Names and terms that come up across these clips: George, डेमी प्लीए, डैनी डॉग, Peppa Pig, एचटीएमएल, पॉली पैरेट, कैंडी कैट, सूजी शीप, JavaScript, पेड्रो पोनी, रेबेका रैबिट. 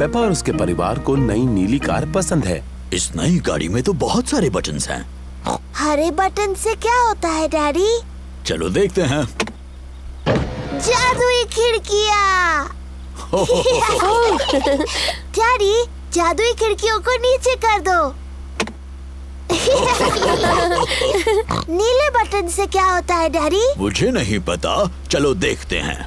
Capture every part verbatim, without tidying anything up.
Peppa और उसके परिवार को नई नीली कार पसंद है। इस नई गाड़ी में तो बहुत सारे बटन्स हैं। हरे बटन से क्या होता है डैडी? चलो देखते हैं। जादुई खिड़कियाँ। डैडी जादुई खिड़कियों को नीचे कर दो। नीले बटन से क्या होता है डैडी? मुझे नहीं पता, चलो देखते हैं।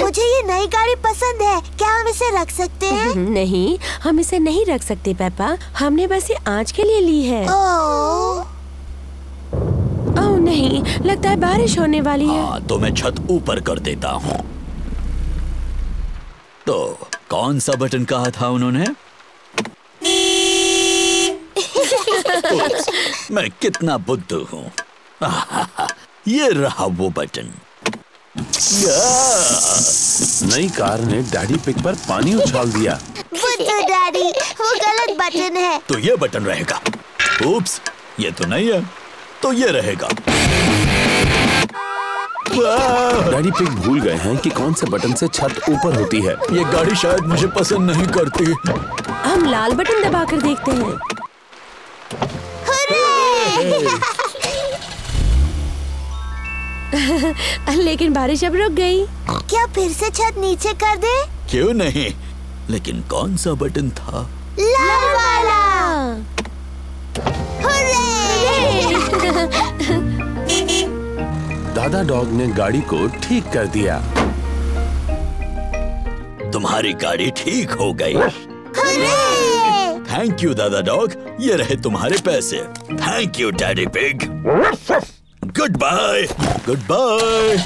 मुझे ये नई गाड़ी पसंद है, क्या हम इसे रख सकते हैं? नहीं, हम इसे नहीं रख सकते पेपा, हमने बस ये आज के लिए ली है। ओह नहीं, लगता है बारिश होने वाली है। हाँ, तो मैं छत ऊपर कर देता हूँ। तो कौन सा बटन कहा था उन्होंने? मैं कितना बुद्धू हूँ। ये रहा वो बटन। नई कार ने डैडी पिग पर पानी उछाल दिया। बुद्धू डैडी, वो गलत बटन है। तो ये बटन रहेगा। उप्स, ये तो नहीं है, तो ये रहेगा। डैडी पिग भूल गए हैं कि कौन से बटन से छत ऊपर होती है। ये गाड़ी शायद मुझे पसंद नहीं करती। हम लाल बटन दबाकर देखते हैं। हुर्रे! लेकिन बारिश अब रुक गई। क्या फिर से छत नीचे कर दे? क्यों नहीं, लेकिन कौन सा बटन था? लाल वाला। हुर्रे! दादा डॉग ने गाड़ी को ठीक कर दिया। तुम्हारी गाड़ी ठीक हो गई। थैंक यू दादा डॉग, ये रहे तुम्हारे पैसे। Thank you daddy pig. Goodbye, goodbye.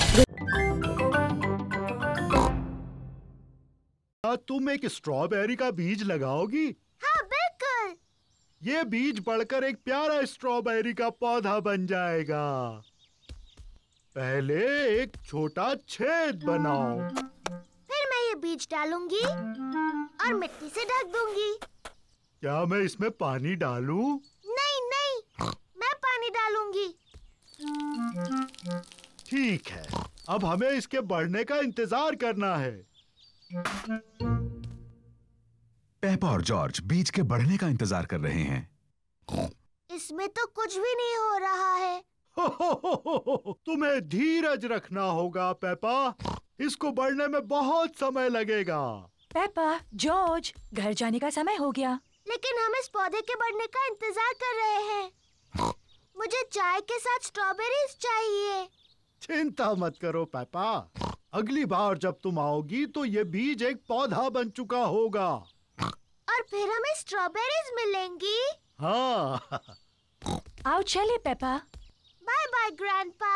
क्या तुम एक स्ट्रॉबेरी का बीज लगाओगी? हाँ बिल्कुल। ये बीज बढ़कर एक प्यारा स्ट्रॉबेरी का पौधा बन जाएगा। पहले एक छोटा छेद बनाओ। फिर मैं ये बीज डालूंगी और मिट्टी से ढक दूंगी। क्या मैं इसमें पानी डालूं? नहीं नहीं, मैं पानी डालूंगी। ठीक है, अब हमें इसके बढ़ने का इंतजार करना है। पेपा और जॉर्ज बीज के बढ़ने का इंतजार कर रहे हैं। इसमें तो कुछ भी नहीं हो रहा है। हो हो हो हो, तुम्हें धीरज रखना होगा पेपा, इसको बढ़ने में बहुत समय लगेगा। पेपा, जॉर्ज, घर जाने का समय हो गया। लेकिन हम इस पौधे के बढ़ने का इंतजार कर रहे हैं। मुझे चाय के साथ स्ट्रॉबेरीज चाहिए। चिंता मत करो पापा, अगली बार जब तुम आओगी तो ये बीज एक पौधा बन चुका होगा। और फिर हमें स्ट्रॉबेरीज मिलेंगी। हाँ। आओ चले पापा। Bye bye grandpa,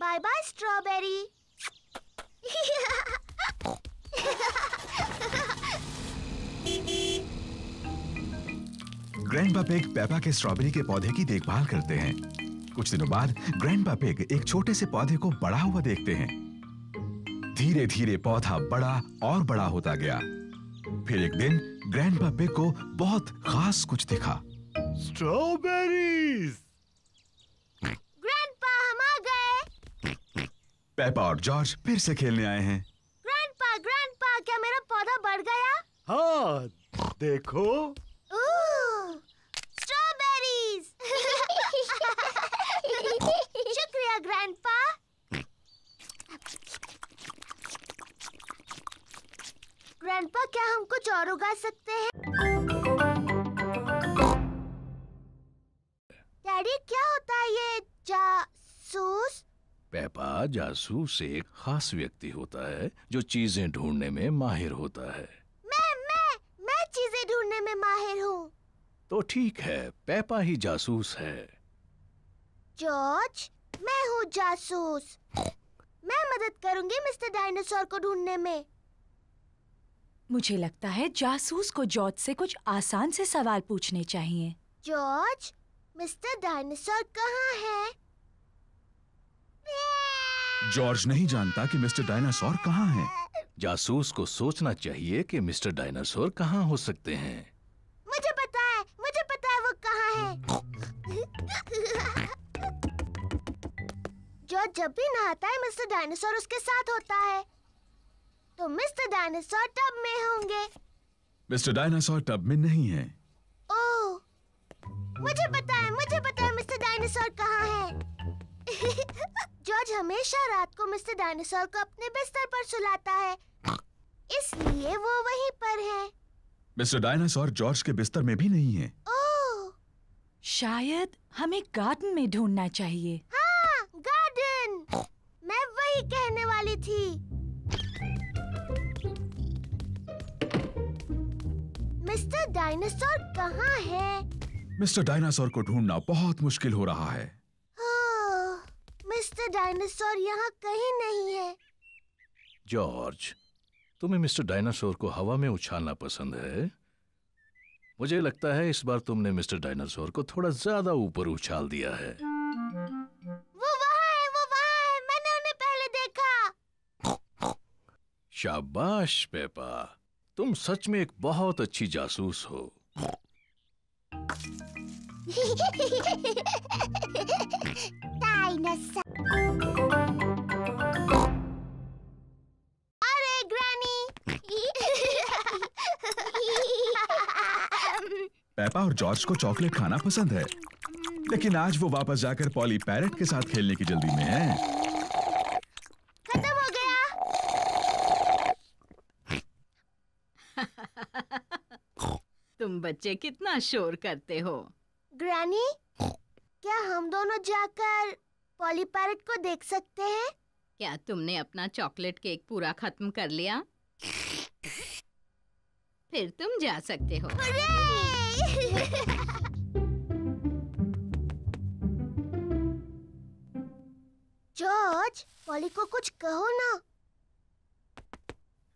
bye bye strawberry. Grandpa pig Peppa के स्ट्रॉबेरी के पौधे की देखभाल करते हैं। कुछ दिनों बाद ग्रैंडपा पिग एक छोटे से पौधे को बड़ा हुआ देखते हैं। धीरे धीरे पौधा बड़ा और बड़ा होता गया। फिर एक दिन ग्रैंडपा पिग को बहुत खास कुछ दिखा। स्ट्रॉबेरीज! ग्रैंडपा, हम आ गए। पेपा और जॉर्ज फिर से खेलने आए हैं। ग्रैंडपा, ग्रैंडपा, क्या मेरा पौधा बढ़ गया? हाँ देखो। स्ट्रॉबेरीज! शुक्रिया ग्रैंडपा। ग्रैंडपा, क्या हम कुछ और उगा सकते हैं? डैडी, क्या होता है ये जासूस? पेपा, जासूस एक खास व्यक्ति होता है जो चीजें ढूंढने में माहिर होता है। चीजें ढूंढने में माहिर हूँ। तो ठीक है, पेपा ही जासूस है। जॉर्ज, मैं हूँ जासूस। मैं मदद करूँगी मिस्टर डायनासोर को ढूंढने में। मुझे लगता है जासूस को जॉर्ज से कुछ आसान से सवाल पूछने चाहिए। जॉर्ज, मिस्टर डायनासोर कहाँ है? जॉर्ज नहीं जानता कि मिस्टर डायनासोर कहाँ है। जासूस को सोचना चाहिए कि मिस्टर डायनासोर कहाँ हो सकते हैं। मुझे पता है, मुझे पता है वो कहाँ है। जब भी नहाता है मिस्टर डायनासोर उसके साथ होता है, तो मिस्टर डायनासोर टब में होंगे। मिस्टर डायनासोर टब में नहीं है। ओह, मुझे पता है, मुझे पता है मिस्टर डायनासोर कहाँ है। जॉर्ज हमेशा रात को मिस्टर डायनासोर को अपने बिस्तर पर सुलाता है, इसलिए वो वहीं पर है। मिस्टर डायनासोर जॉर्ज के बिस्तर में भी नहीं है। ओह, शायद हमें गार्डन में ढूंढना चाहिए। हाँ, गार्डन। मैं वही कहने वाली थी। मिस्टर डायनासोर कहाँ है? मिस्टर डायनासोर को ढूंढना बहुत मुश्किल हो रहा है। ओह, मिस्टर डायनासोर यहाँ कहीं नहीं है। जॉर्ज, तुम्हें मिस्टर डायनासोर को हवा में उछालना पसंद है। मुझे लगता है इस बार तुमने मिस्टर डायनासोर को थोड़ा ज्यादा ऊपर उछाल दिया है। वो वहाँ है, वो वहाँ है। मैंने उन्हें पहले देखा। शाबाश पेपा, तुम सच में एक बहुत अच्छी जासूस हो। डायनासोर। पेपा और जॉर्ज को चॉकलेट खाना पसंद है, लेकिन आज वो वापस जाकर पॉली पैरेट के साथ खेलने की जल्दी में है। खत्म हो गया। तुम बच्चे कितना शोर करते हो। ग्रैनी, क्या हम दोनों जाकर पॉली पैरेट को देख सकते हैं? क्या तुमने अपना चॉकलेट केक पूरा खत्म कर लिया? फिर तुम जा सकते हो। जॉर्ज, पॉली को कुछ कहो ना।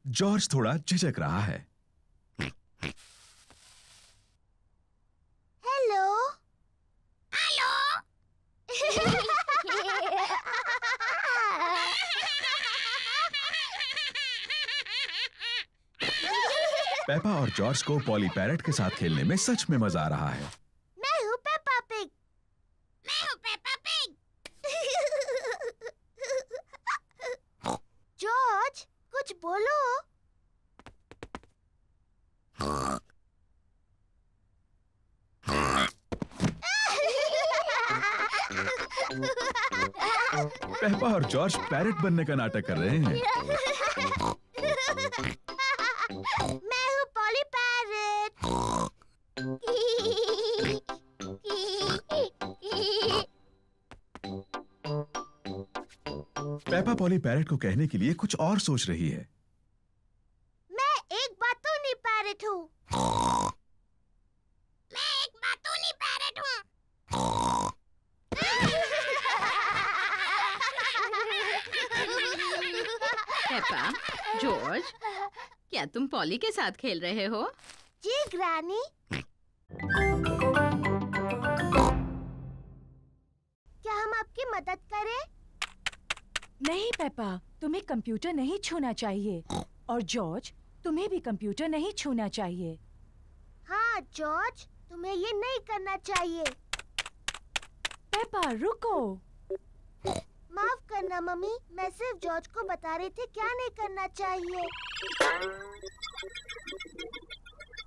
जॉर्ज थोड़ा झिझक रहा है। Hello hello. पेपा और जॉर्ज को पॉली पैरेट के साथ खेलने में सच में मजा आ रहा है। मैं हूँ पेपा पिग। मैं हूँ पेपा पिग। जॉर्ज, कुछ बोलो। पेपा और जॉर्ज पैरेट बनने का नाटक कर रहे हैं। मैं हूँ पॉली पैरेट। Peppa पॉली पैरेट को कहने के लिए कुछ और सोच रही है। मैं एक बातूनी पैरेट हूँ। मैं एक बातूनी पैरेट हूँ। पेपा, जॉर्ज, क्या तुम पॉली के साथ खेल रहे हो? जी ग्रैनी। क्या हम आपकी मदद करें? नहीं पेपा, तुम्हें कंप्यूटर नहीं छूना चाहिए। और जॉर्ज, तुम्हें भी कंप्यूटर नहीं छूना चाहिए। हाँ जॉर्ज, तुम्हें ये नहीं करना चाहिए। पेपा रुको। माफ करना मम्मी, मैं सिर्फ जॉर्ज को बता रही थी क्या नहीं करना चाहिए।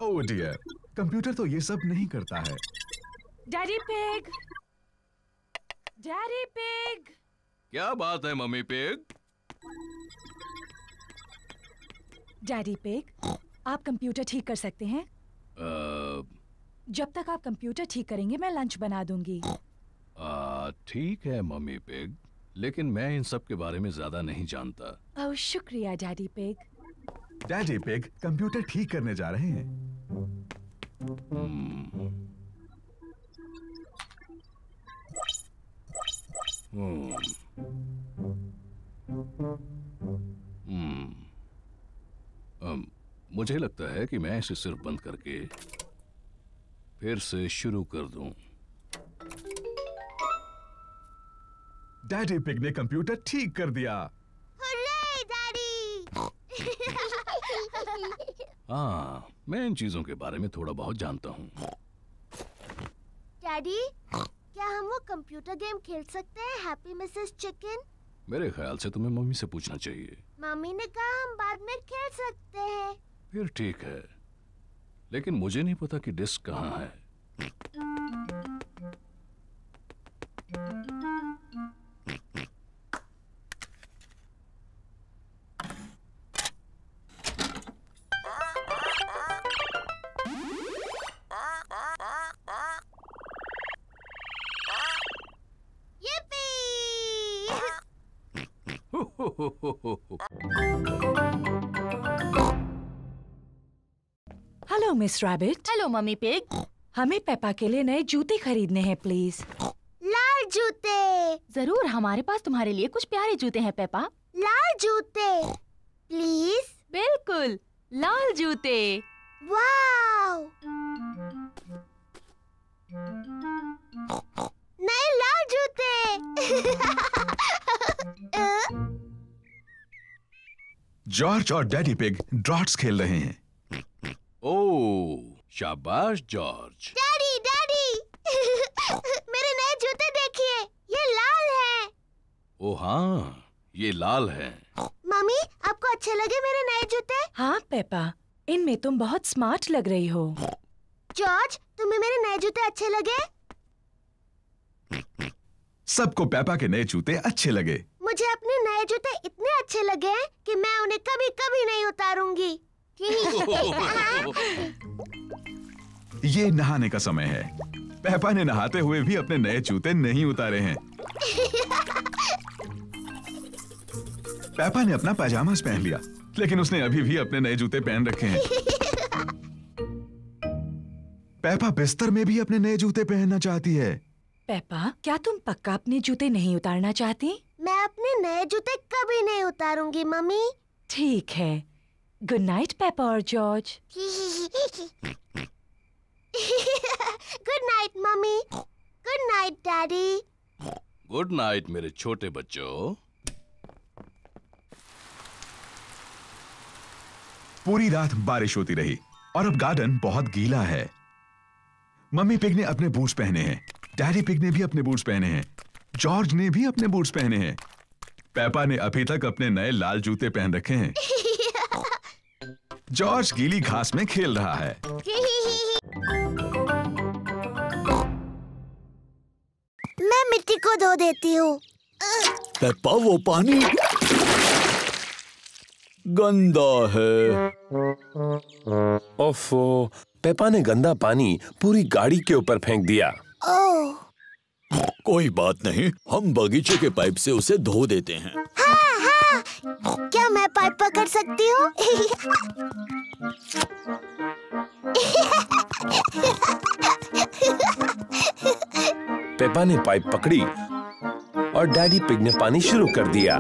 ओह डियर, कंप्यूटर तो ये सब नहीं करता है। Daddy pig, daddy pig. क्या बात है मम्मी पिग? डैडी पिग, आप कंप्यूटर ठीक कर सकते हैं? uh... जब तक आप कंप्यूटर ठीक करेंगे मैं लंच बना दूंगी। ठीक है मम्मी पिग, लेकिन मैं इन सब के बारे में ज्यादा नहीं जानता। ओह शुक्रिया daddy pig. Daddy pig computer ठीक करने जा रहे हैं। hmm. Hmm. Hmm. Um, मुझे लगता है कि मैं इसे सिर्फ बंद करके फिर से शुरू कर दूं। डैडी पिग ने कंप्यूटर ठीक कर दिया। Hurray daddy. हाँ, मैं इन चीजों के बारे में थोड़ा बहुत जानता हूँ। डैडी, क्या हम वो कंप्यूटर गेम खेल सकते हैं हैप्पी मिसेस चिकन? मेरे ख्याल से तुम्हें मम्मी से पूछना चाहिए। मम्मी ने कहा हम बाद में खेल सकते हैं। फिर ठीक है, लेकिन मुझे नहीं पता कि डिस्क कहाँ है। Hello miss rabbit. Hello mummy pig. हमें पेपा के लिए नए जूते खरीदने हैं प्लीज। लाल जूते। जरूर, हमारे पास तुम्हारे लिए कुछ प्यारे जूते हैं पेपा। लाल जूते प्लीज। बिल्कुल, लाल जूते। वाव, नए लाल जूते। जॉर्ज और डैडी पिग ड्राफ्ट्स खेल रहे हैं। ओह, शाबाश जॉर्ज। डैडी डैडी मेरे नए जूते देखिए, ये लाल हैं। ओ हाँ, ये लाल हैं। मम्मी, आपको अच्छे लगे मेरे नए जूते? हाँ पेपा, इनमें तुम बहुत स्मार्ट लग रही हो। जॉर्ज, तुम्हें मेरे नए जूते अच्छे लगे? सबको पेपा के नए जूते अच्छे लगे। मुझे अपने नए जूते इतने अच्छे लगे हैं कि मैं उन्हें कभी कभी नहीं उतारूंगी। ये नहाने का समय है। पेपा ने नहाते हुए भी अपने नए जूते नहीं उतारे हैं। पेपा ने अपना पैजामास पहन लिया, लेकिन उसने अभी भी अपने नए जूते पहन रखे हैं। पेपा बिस्तर में भी अपने नए जूते पहनना चाहती है। पेपा, क्या तुम पक्का अपने जूते नहीं उतारना चाहती? मैं अपने नए जूते कभी नहीं उतारूंगी मम्मी। ठीक है, गुड नाइट पेपा और George. Good night mummy. Good night daddy. Good night मेरे छोटे बच्चों। पूरी रात बारिश होती रही और अब गार्डन बहुत गीला है। मम्मी पिग ने अपने बूट्स पहने हैं, डैडी पिग ने भी अपने बूट्स पहने हैं, जॉर्ज ने भी अपने बूट्स पहने हैं। पेपा ने अभी तक अपने नए लाल जूते पहन रखे हैं। जॉर्ज गीली घास में खेल रहा है। मैं मिट्टी को धो देती हूँ। पेपा, वो पानी गंदा है। ओफो, पेपा ने गंदा पानी पूरी गाड़ी के ऊपर फेंक दिया। ओह, कोई बात नहीं, हम बगीचे के पाइप से उसे धो देते हैं। हाँ, हाँ। क्या मैं पाइप पकड़ सकती हूँ? पेपा ने पाइप पकड़ी और डैडी पिग ने पानी शुरू कर दिया।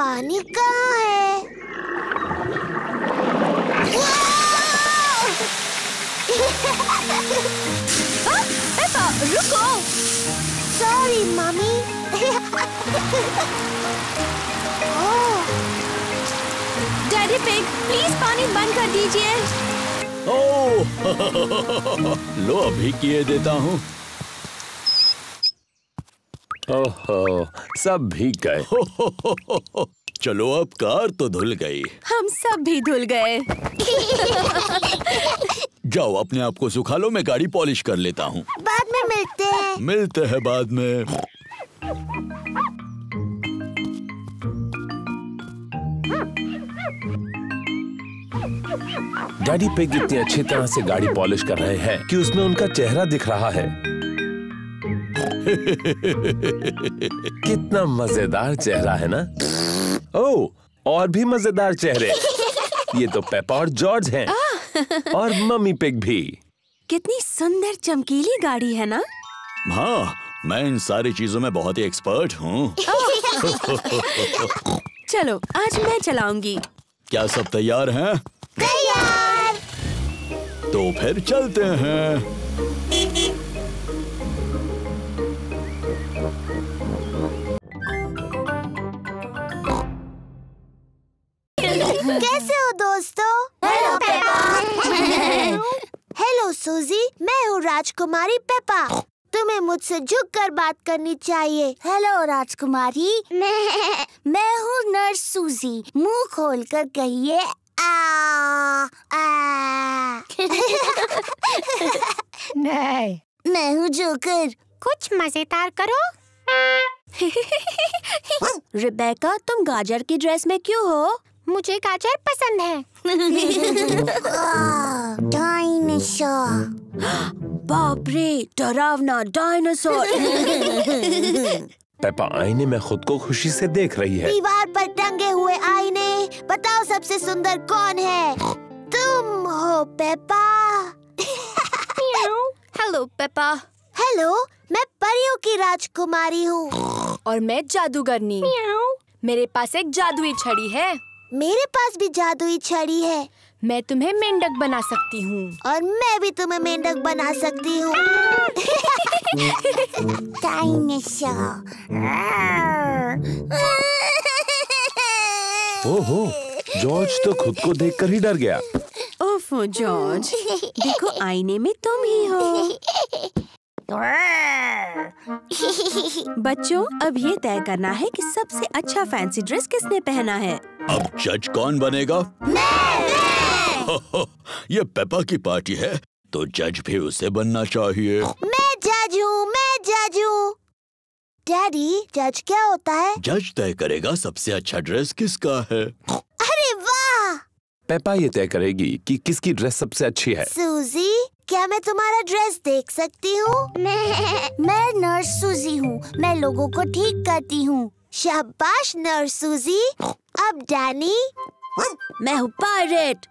पानी कहाँ है? पेपा, रुको। Sorry mummy. Daddy pig, please पानी बंद कर दीजिए। ओह, लो अभी किए देता हूँ। ओहो, सब भीग गए। चलो, अब कार तो धुल गई। हम सब भी धुल गए। जाओ, अपने आप को सुखा लो, मैं गाड़ी पॉलिश कर लेता हूँ। बाद में मिलते हैं। मिलते हैं बाद में। डैडी पिग इतनी अच्छी तरह से गाड़ी पॉलिश कर रहे हैं कि उसमें उनका चेहरा दिख रहा है। कितना मजेदार चेहरा है ना? ओह, और भी मजेदार चेहरे। ये तो पेपा और जॉर्ज हैं। और मम्मी पिग भी। कितनी सुंदर चमकीली गाड़ी है ना? हाँ, मैं इन सारी चीजों में बहुत ही एक्सपर्ट हूँ। चलो, आज मैं चलाऊंगी। क्या सब तैयार हैं? तैयार। तो फिर चलते हैं। कैसे हो दोस्तों? Hello Peppa. हेलो सूजी, मैं हूँ राजकुमारी पेपा। तुम्हें मुझसे झुक कर बात करनी चाहिए। हेलो राजकुमारी, मैं मैं हूँ नर्स सूजी। मुंह खोलकर कहिए आ, आ। नहीं, मैं हूँ जोकर। कुछ मजेदार करो। रिबेका, तुम गाजर की ड्रेस में क्यों हो? मुझे गाजर पसंद है। डायनासोर। बाप रे, डरावना डायनासोर। पेपा आईने में खुद को खुशी से देख रही है। दीवार पर टंगे हुए आईने, बताओ सबसे सुंदर कौन है? तुम हो पेपा। Hello Peppa. हेलो, मैं परियों की राजकुमारी हूँ। और मैं जादूगरनी। मेरे पास एक जादुई छड़ी है। मेरे पास भी जादुई छड़ी है। मैं तुम्हें मेंढक बना सकती हूँ। और मैं भी तुम्हें मेंढक बना सकती हूँ। ओहो, जॉर्ज तो खुद को देखकर ही डर गया। ओफो जॉर्ज, देखो आईने में तुम ही हो। बच्चों, अब ये तय करना है कि सबसे अच्छा फैंसी ड्रेस किसने पहना है। अब जज कौन बनेगा? मैं, मैं। ये पेपा की पार्टी है तो जज भी उसे बनना चाहिए। मैं जज हूँ, मैं जज हूँ। डैडी, जज क्या होता है? जज तय करेगा सबसे अच्छा ड्रेस किसका है। अरे वाह! पेपा ये तय करेगी कि किसकी ड्रेस सबसे अच्छी है। सूजी, क्या मैं तुम्हारा ड्रेस देख सकती हूँ? मैं मैं नर्स सूजी हूँ। मैं लोगों को ठीक करती हूँ। शाबाश नर्स सूजी। अब डैनी। मैं हूँ पायरेट।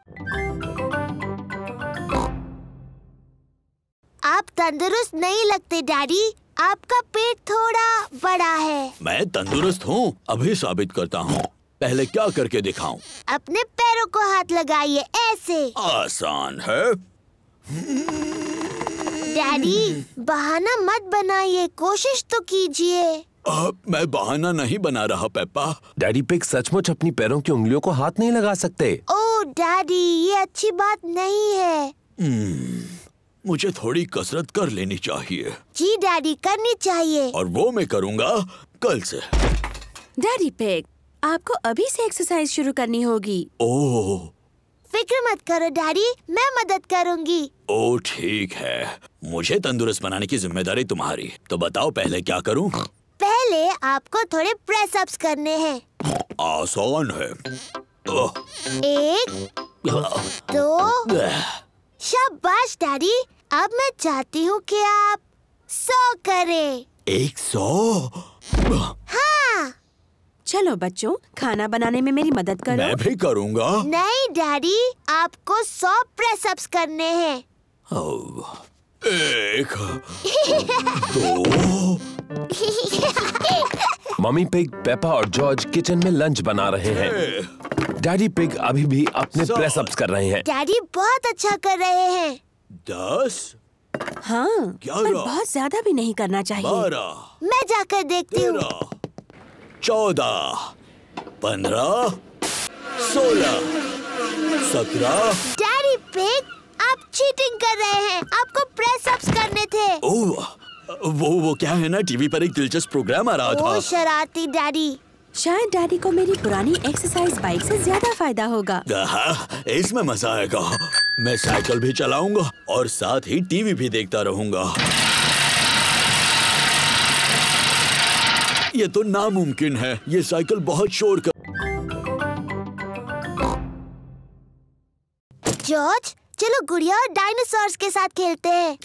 आप तंदुरुस्त नहीं लगते डैडी। आपका पेट थोड़ा बड़ा है। मैं तंदुरुस्त हूँ, अभी साबित करता हूँ। पहले क्या करके दिखाऊं? अपने पैरों को हाथ लगाइए, ऐसे। आसान है। डैडी, बहाना मत बनाइए, कोशिश तो कीजिए। आ, मैं बहाना नहीं बना रहा पेपा। डैडी पिग सचमुच अपनी पैरों की उंगलियों को हाथ नहीं लगा सकते। ओ डैडी, ये अच्छी बात नहीं है। मुझे थोड़ी कसरत कर लेनी चाहिए। जी डैडी, करनी चाहिए। और वो मैं करूँगा कल से। डैडी पिग, आपको अभी से एक्सरसाइज शुरू करनी होगी। ओह, फिक्र मत करो डैडी, मैं मदद करूँगी। ओह ठीक है, मुझे तंदुरुस्त बनाने की जिम्मेदारी तुम्हारी। तो बताओ पहले क्या करूँ? पहले आपको थोड़े प्रेस अप्स करने हैं। आसान है। एक, दो। शाबाश डैडी, अब मैं चाहती हूँ कि आप सौ करें। एक सौ? हाँ। चलो बच्चों, खाना बनाने में मेरी मदद करो। मैं भी करूँगा। नहीं डैडी, आपको सौ प्रेस अप्स करने हैं। एक, दो। मम्मी पिग, पेपा और जॉर्ज किचन में लंच बना रहे हैं। डैडी पिग अभी भी अपने प्रेस अप्स कर रहे हैं। डैडी बहुत अच्छा कर रहे हैं। दस। हाँ, पर बहुत ज्यादा भी नहीं करना चाहिए। बारह। मैं जाकर देखती हूँ। चौदह, पंद्रह, सोलह, सत्रह। डैडी पिग, आप चीटिंग कर रहे हैं, आपको प्रेस अप्स करने थे। ओह, वो वो क्या है ना, टीवी पर एक दिलचस्प प्रोग्राम आ रहा था। वो शरारती डैडी। शायद डैडी को मेरी पुरानी एक्सरसाइज बाइक से ज्यादा फायदा होगा। हाँ, इसमें मजा आएगा। मैं साइकिल भी चलाऊंगा और साथ ही टीवी भी देखता रहूंगा। ये तो नामुमकिन है, ये साइकिल बहुत शोर कर। जॉर्ज, चलो गुड़िया और डायनासोर्स के साथ खेलते हैं।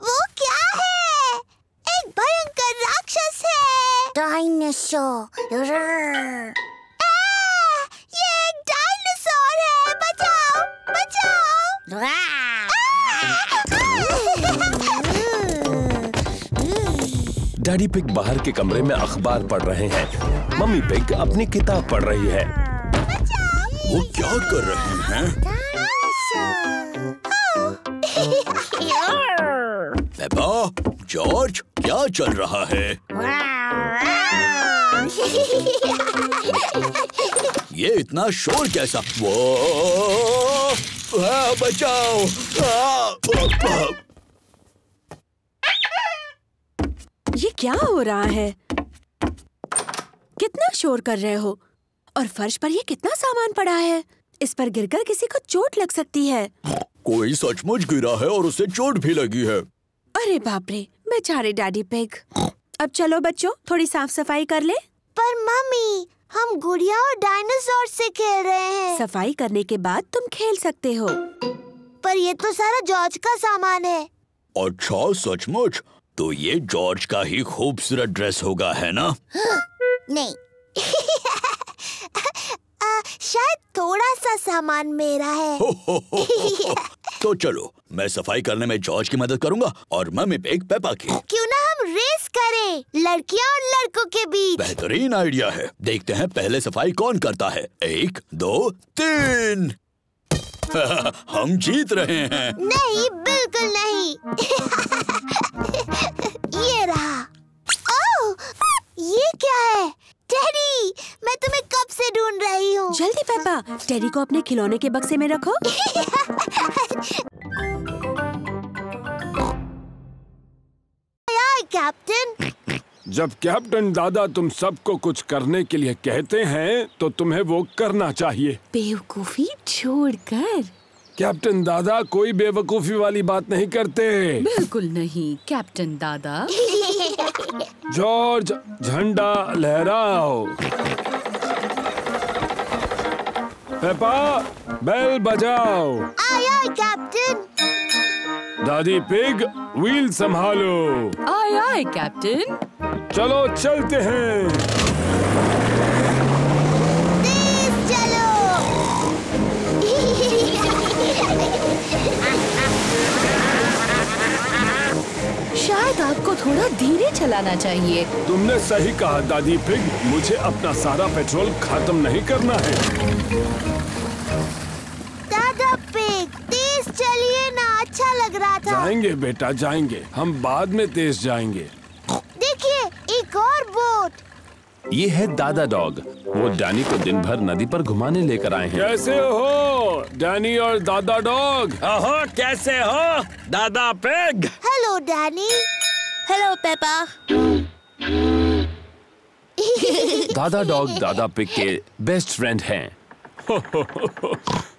वो क्या है? एक भयंकर राक्षस है। डायनासोर। ये एक डायनासोर है, बचाओ बचाओ। डैडी पिग बाहर के कमरे में अखबार पढ़ रहे हैं। मम्मी पिग अपनी किताब पढ़ रही है। वो क्या कर रहे हैं? पेपा, जॉर्ज, क्या चल रहा है? ये इतना शोर कैसा? वो हाँ, बचाओ। हाँ, हाँ, हाँ। ये क्या हो रहा है? कितना शोर कर रहे हो? और फर्श पर ये कितना सामान पड़ा है? इस पर गिरकर किसी को चोट लग सकती है। कोई सचमुच गिरा है और उसे चोट भी लगी है। अरे बाप रे, बेचारे डैडी पिग। अब चलो बच्चों, थोड़ी साफ सफाई कर ले। पर मम्मी, हम गुड़िया और डायनासोर से खेल रहे हैं। सफाई करने के बाद तुम खेल सकते हो। पर ये तो सारा जॉर्ज का सामान है। अच्छा, सचमुच? तो ये जॉर्ज का ही खूबसूरत ड्रेस होगा, है ना? नहीं। आ, शायद थोड़ा सा सामान मेरा है। हो, हो, हो, हो, हो। तो चलो, मैं सफाई करने में जॉर्ज की मदद करूंगा और मम्मी पिग पेपा की। क्यों ना हम रेस करें, लड़कियां और लड़कों के बीच। बेहतरीन आइडिया है। देखते हैं पहले सफाई कौन करता है। एक, दो, तीन। हम जीत रहे हैं। नहीं, बिल्कुल नहीं। ये रहा। ओह, ये क्या है? टेडी, मैं तुम्हें कब से ढूंढ रही हूँ। जल्दी पेपा, टेडी को अपने खिलौने के बक्से में रखो। कैप्टन। जब कैप्टन दादा तुम सबको कुछ करने के लिए कहते हैं तो तुम्हें वो करना चाहिए। बेवकूफी छोड़कर। कैप्टन दादा कोई बेवकूफी वाली बात नहीं करते। बिल्कुल नहीं कैप्टन दादा। जॉर्ज, झंडा लहराओ। पेपा, बेल बजाओ। Aye aye captain. दादी पिग, व्हील संभालो। Aye aye captain. चलो चलते हैं। शायद आपको थोड़ा धीरे चलाना चाहिए। तुमने सही कहा दादी पिग, मुझे अपना सारा पेट्रोल खत्म नहीं करना है। दादा पिग, तेज चलिए ना, अच्छा लग रहा था। जाएंगे बेटा, जाएंगे, हम बाद में तेज जाएंगे। देखिए, एक और बोट। ये है दादा डॉग। वो डैनी को दिन भर नदी पर घुमाने लेकर आए हैं। कैसे हो डैनी और दादा डॉग? अहो, कैसे हो दादा pig? Hello Danny. Hello Peppa. दादा डॉग दादा पिग के बेस्ट फ्रेंड हैं।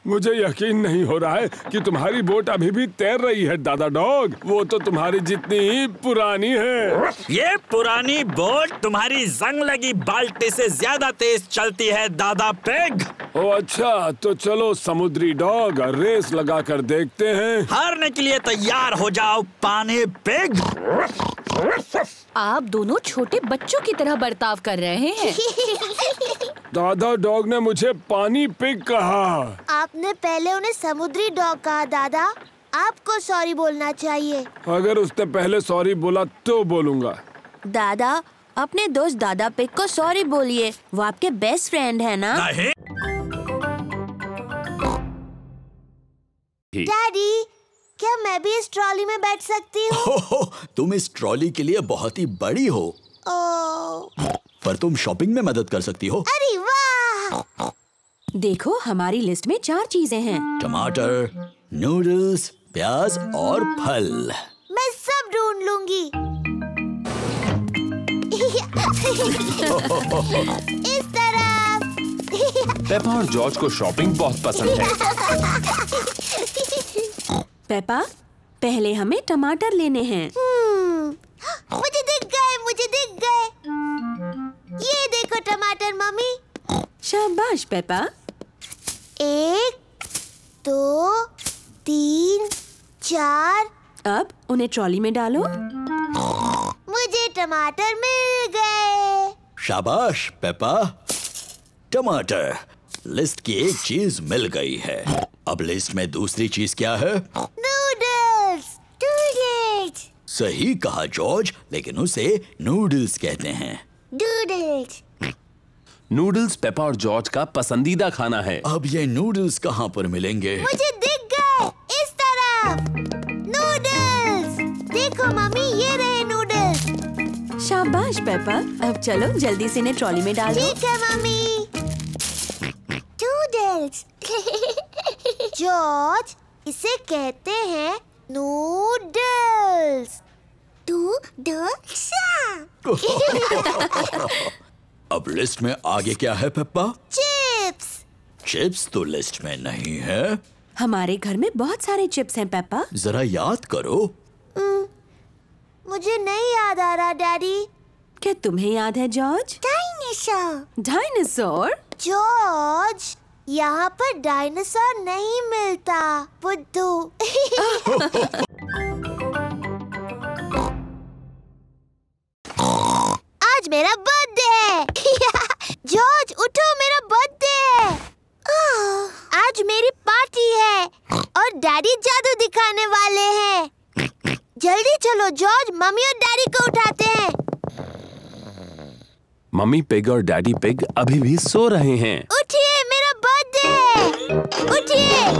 मुझे यकीन नहीं हो रहा है कि तुम्हारी बोट अभी भी तैर रही है दादा डॉग। वो तो तुम्हारी जितनी ही पुरानी है। ये पुरानी बोट तुम्हारी जंग लगी बाल्टी से ज्यादा तेज चलती है दादा पिग। ओ अच्छा, तो चलो समुद्री डॉग, रेस लगा कर देखते हैं। हारने के लिए तैयार हो जाओ पानी पिग। आप दोनों छोटे बच्चों की तरह बर्ताव कर रहे हैं। दादा डॉग ने मुझे पानी पिग कहा। आपने पहले उन्हें समुद्री डॉग कहा। दादा, आपको सॉरी बोलना चाहिए। अगर उसने पहले सॉरी बोला तो बोलूँगा। दादा, अपने दोस्त दादा पिग को सॉरी बोलिए। वो आपके बेस्ट फ्रेंड है ना? डैडी, क्या मैं भी इस ट्रॉली में बैठ सकती हूँ? तुम इस ट्रॉली के लिए बहुत ही बड़ी हो। ओ। पर तुम शॉपिंग में मदद कर सकती हो। अरे वाह! देखो, हमारी लिस्ट में चार चीजें हैं। टमाटर, नूडल्स, प्याज और फल। मैं सब ढूंढ लूंगी। इस तरफ। पेपा और जॉर्ज को शॉपिंग बहुत पसंद है। पेपा, पहले हमें टमाटर लेने हैं। मुझे दिख गए, मुझे दिख गए। ये देखो टमाटर मम्मी। शाबाश पेपा। एक, दो, तीन, चार। अब उन्हें ट्रॉली में डालो। मुझे टमाटर मिल गए। शाबाश पेपा, टमाटर। लिस्ट की एक चीज मिल गई है। अब लिस्ट में दूसरी चीज क्या है? नूडल्स। नूडल्स। सही कहा जॉर्ज, लेकिन उसे नूडल्स कहते हैं। नूडल्स। नूडल्स पेपा और जॉर्ज का पसंदीदा खाना है। अब ये नूडल्स कहाँ पर मिलेंगे? मुझे दिख गए, इस तरफ। नूडल्स। देखो मम्मी, ये रहे नूडल्स। शाबाश पेपा, अब चलो जल्दी से इन्हें ट्रॉली में डालो। ठीक है मम्मी। नूडल्स। जॉर्ज, इसे कहते हैं नूडल्स। नूडल्स। अब लिस्ट में आगे क्या है पेप्पा? चिप्स। चिप्स तो लिस्ट में नहीं है। हमारे घर में बहुत सारे चिप्स हैं पेप्पा। जरा याद करो। मुझे नहीं याद आ रहा डैडी। क्या तुम्हें याद है जॉर्ज? डायनासोर। डायनासोर? जॉर्ज, यहाँ पर डायनासोर नहीं मिलता बुद्धू। आज मेरा बर्थडे है। जॉर्ज उठो, मेरा बर्थडे है। आज मेरी पार्टी है और डैडी जादू दिखाने वाले हैं। जल्दी चलो जॉर्ज, मम्मी और डैडी को उठाते हैं। मम्मी पिग और डैडी पिग अभी भी सो रहे हैं। उठिए, मेरा बर्थडे है। उठिए।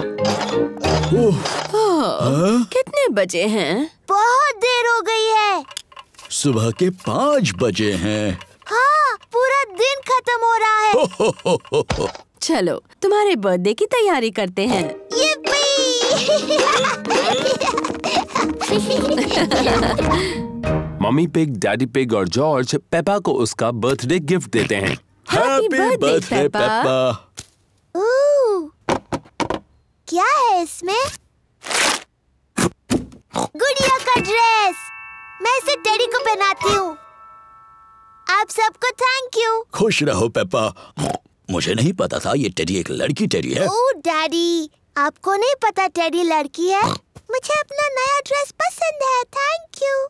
ओह, हाँ? कितने बजे हैं? बहुत देर हो गई है। सुबह के पाँच बजे हैं। हाँ, पूरा दिन खत्म हो रहा है। हो, हो, हो, हो, हो। चलो तुम्हारे बर्थडे की तैयारी करते हैं। ये मम्मी पिग, डैडी पिग और जॉर्ज पेप्पा को उसका बर्थडे गिफ्ट देते हैं। Happy birthday Peppa. क्या है इसमें? गुड़िया का ड्रेस। मैं इसे डैडी को पहनाती हूँ। आप सबको थैंक यू। खुश रहो पेप्पा। मुझे नहीं पता था ये टेडी एक लड़की टेडी है। ओ डैडी, आपको नहीं पता टेडी लड़की है? मुझे अपना नया ड्रेस पसंद है, थैंक यू।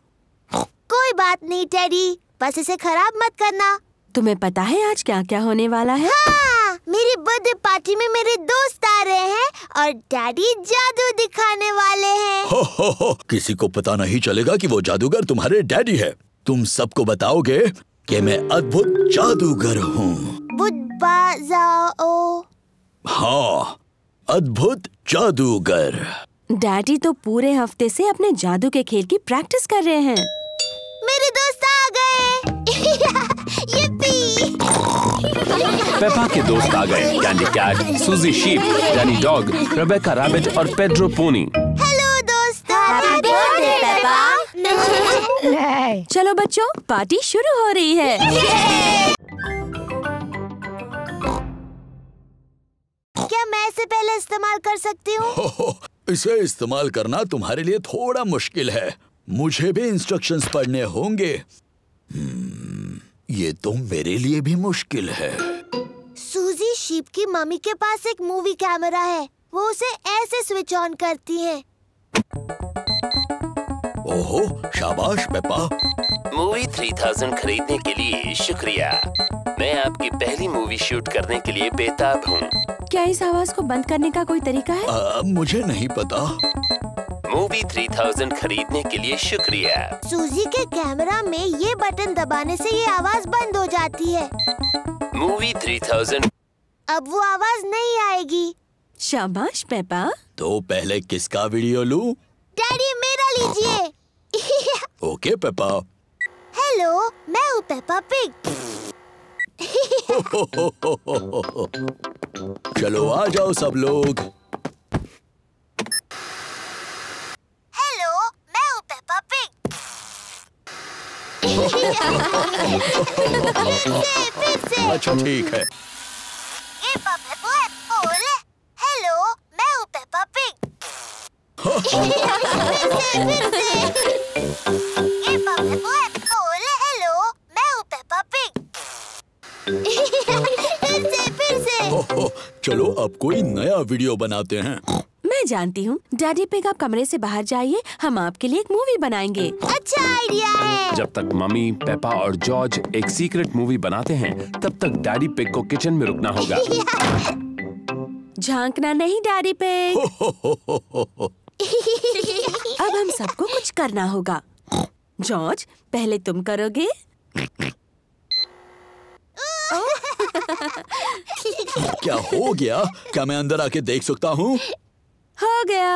कोई बात नहीं टेडी, बस इसे खराब मत करना। तुम्हें पता है आज क्या क्या होने वाला है? हाँ, मेरी बर्थडे पार्टी में मेरे दोस्त आ रहे हैं और डैडी जादू दिखाने वाले हैं। हो, हो, हो, किसी को पता नहीं चलेगा कि वो जादूगर तुम्हारे डैडी है। तुम सबको बताओगे कि मैं अद्भुत जादूगर हूँ। हाँ, अद्भुत जादूगर। डैडी तो पूरे हफ्ते से अपने जादू के खेल की प्रैक्टिस कर रहे हैं। मेरे दोस्त आ गए। यप्पी। पेप्पा के दोस्त आ गए। कैंडी कैट, सूजी शीप, डैनी डॉग, रेबेका रैबिट और पेड्रो पोनी। हेलो दोस्त। Happy birthday Peppa. चलो बच्चों, पार्टी शुरू हो रही है। क्या मैं इसे पहले इस्तेमाल कर सकती हूँ? इसे इस्तेमाल करना तुम्हारे लिए थोड़ा मुश्किल है। मुझे भी इंस्ट्रक्शंस पढ़ने होंगे। hmm, ये तो मेरे लिए भी मुश्किल है। सूजी शीप की मम्मी के पास एक मूवी कैमरा है। वो उसे ऐसे स्विच ऑन करती है। ओहो, शाबाश पेप्पा। मूवी तीन हज़ार खरीदने के लिए शुक्रिया। मैं आपकी पहली मूवी शूट करने के लिए बेताब हूँ। क्या इस आवाज को बंद करने का कोई तरीका है? आ, मुझे नहीं पता। मूवी तीन हज़ार खरीदने के लिए शुक्रिया। सूजी के कैमरा में ये बटन दबाने से ये आवाज बंद हो जाती है। मूवी तीन हज़ार। अब वो आवाज नहीं आएगी। शाबाश पेप्पा। तो पहले किसका वीडियो लूं? डैडी मेरा लीजिए। Okay Peppa. हेलो, मैं हूँ पेप्पा पिग। चलो आ जाओ सब लोग। अच्छा ठीक है। हेलो, मैं हूँ पेप्पा पिग। हेलो, मैं हूँ पेप्पा पिग। फिर से फिर से। चलो अब कोई नया वीडियो बनाते हैं। मैं जानती हूँ डैडी पिग, आप कमरे से बाहर जाइए, हम आपके लिए एक मूवी बनाएंगे। अच्छा आइडिया है। जब तक मम्मी, पेप्पा और जॉर्ज एक सीक्रेट मूवी बनाते हैं, तब तक डैडी पिग को किचन में रुकना होगा। झांकना नहीं डैडी पिग। अब हम सबको कुछ करना होगा। जॉर्ज, पहले तुम करोगे। क्या हो गया? क्या मैं अंदर आके देख सकता हूँ? हो गया।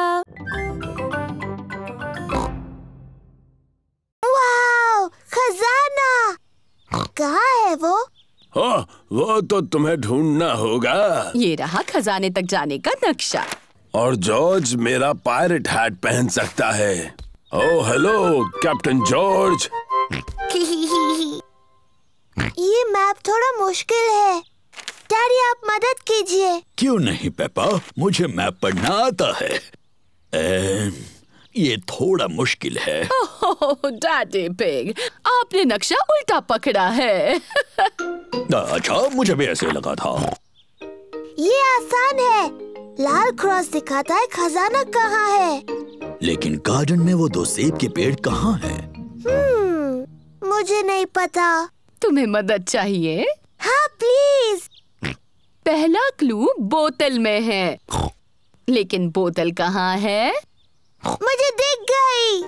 वाव, खजाना। कहाँ है वो? हाँ, वो तो तुम्हें ढूंढना होगा। ये रहा खजाने तक जाने का नक्शा। और जॉर्ज मेरा पायरेट हैट पहन सकता है। Oh hello captain George. ये मैप थोड़ा मुश्किल है, डैडी आप मदद कीजिए। क्यों नहीं पेपा, मुझे मैप पढ़ना आता है। ए, ये थोड़ा मुश्किल है। डैडी पिग, आपने नक्शा उल्टा पकड़ा है। अच्छा, मुझे भी ऐसे लगा था। ये आसान है, लाल क्रॉस दिखाता है खजाना कहाँ है। लेकिन गार्डन में वो दो सेब के पेड़ कहाँ हैं? हम्म, मुझे नहीं पता। तुम्हें मदद चाहिए? हाँ प्लीज। पहला क्लू बोतल में है, लेकिन बोतल कहाँ है? मुझे दिख गई।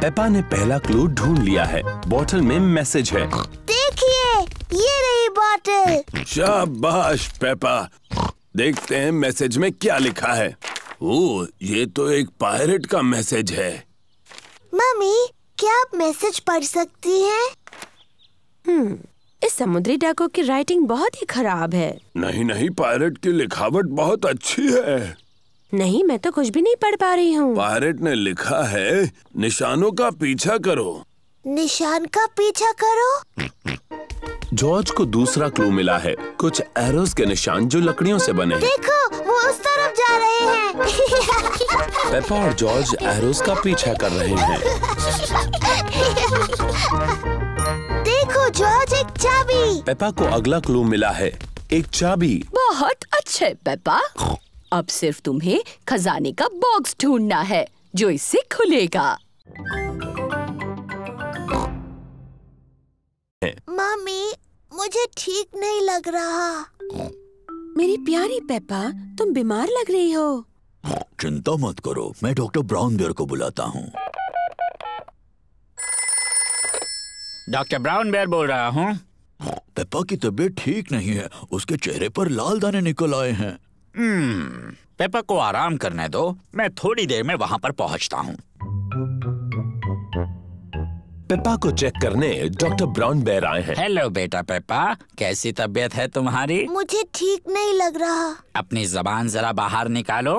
पेपा ने पहला क्लू ढूंढ लिया है। बोतल में मैसेज है, ये रही बॉटल। शाबाश पेपा, देखते हैं मैसेज में क्या लिखा है। ओह, ये तो एक पायरेट का मैसेज है। मम्मी, क्या आप मैसेज पढ़ सकती हैं? हम्म, इस समुद्री डाकू की राइटिंग बहुत ही खराब है। नहीं नहीं, पायरेट की लिखावट बहुत अच्छी है। नहीं, मैं तो कुछ भी नहीं पढ़ पा रही हूँ। पायरेट ने लिखा है, निशानों का पीछा करो। निशान का पीछा करो। जॉर्ज को दूसरा क्लू मिला है, कुछ एरोस के निशान जो लकड़ियों से बने हैं। देखो, वो उस तरफ जा रहे हैं। पेपा और जॉर्ज एरोस का पीछा कर रहे हैं। देखो जॉर्ज, एक चाबी। पेपा को अगला क्लू मिला है, एक चाबी। बहुत अच्छे पेपा, अब सिर्फ तुम्हें खजाने का बॉक्स ढूंढना है जो इससे खुलेगा। मम्मी, मुझे ठीक नहीं लग रहा। मेरी प्यारी पेपा, तुम बीमार लग रही हो। चिंता मत करो, मैं डॉक्टर ब्राउन बेयर को बुलाता हूँ। डॉक्टर ब्राउन बेयर बोल रहा हूँ। पेपा की तबीयत ठीक नहीं है, उसके चेहरे पर लाल दाने निकल आए हैं। हम्म, पेपा को आराम करने दो, मैं थोड़ी देर में वहाँ पर पहुँचता हूँ। पेपा को चेक करने डॉक्टर ब्राउन बेयर आए हैं। हेलो बेटा पेपा, कैसी तबीयत है तुम्हारी? मुझे ठीक नहीं लग रहा। अपनी जबान जरा बाहर निकालो।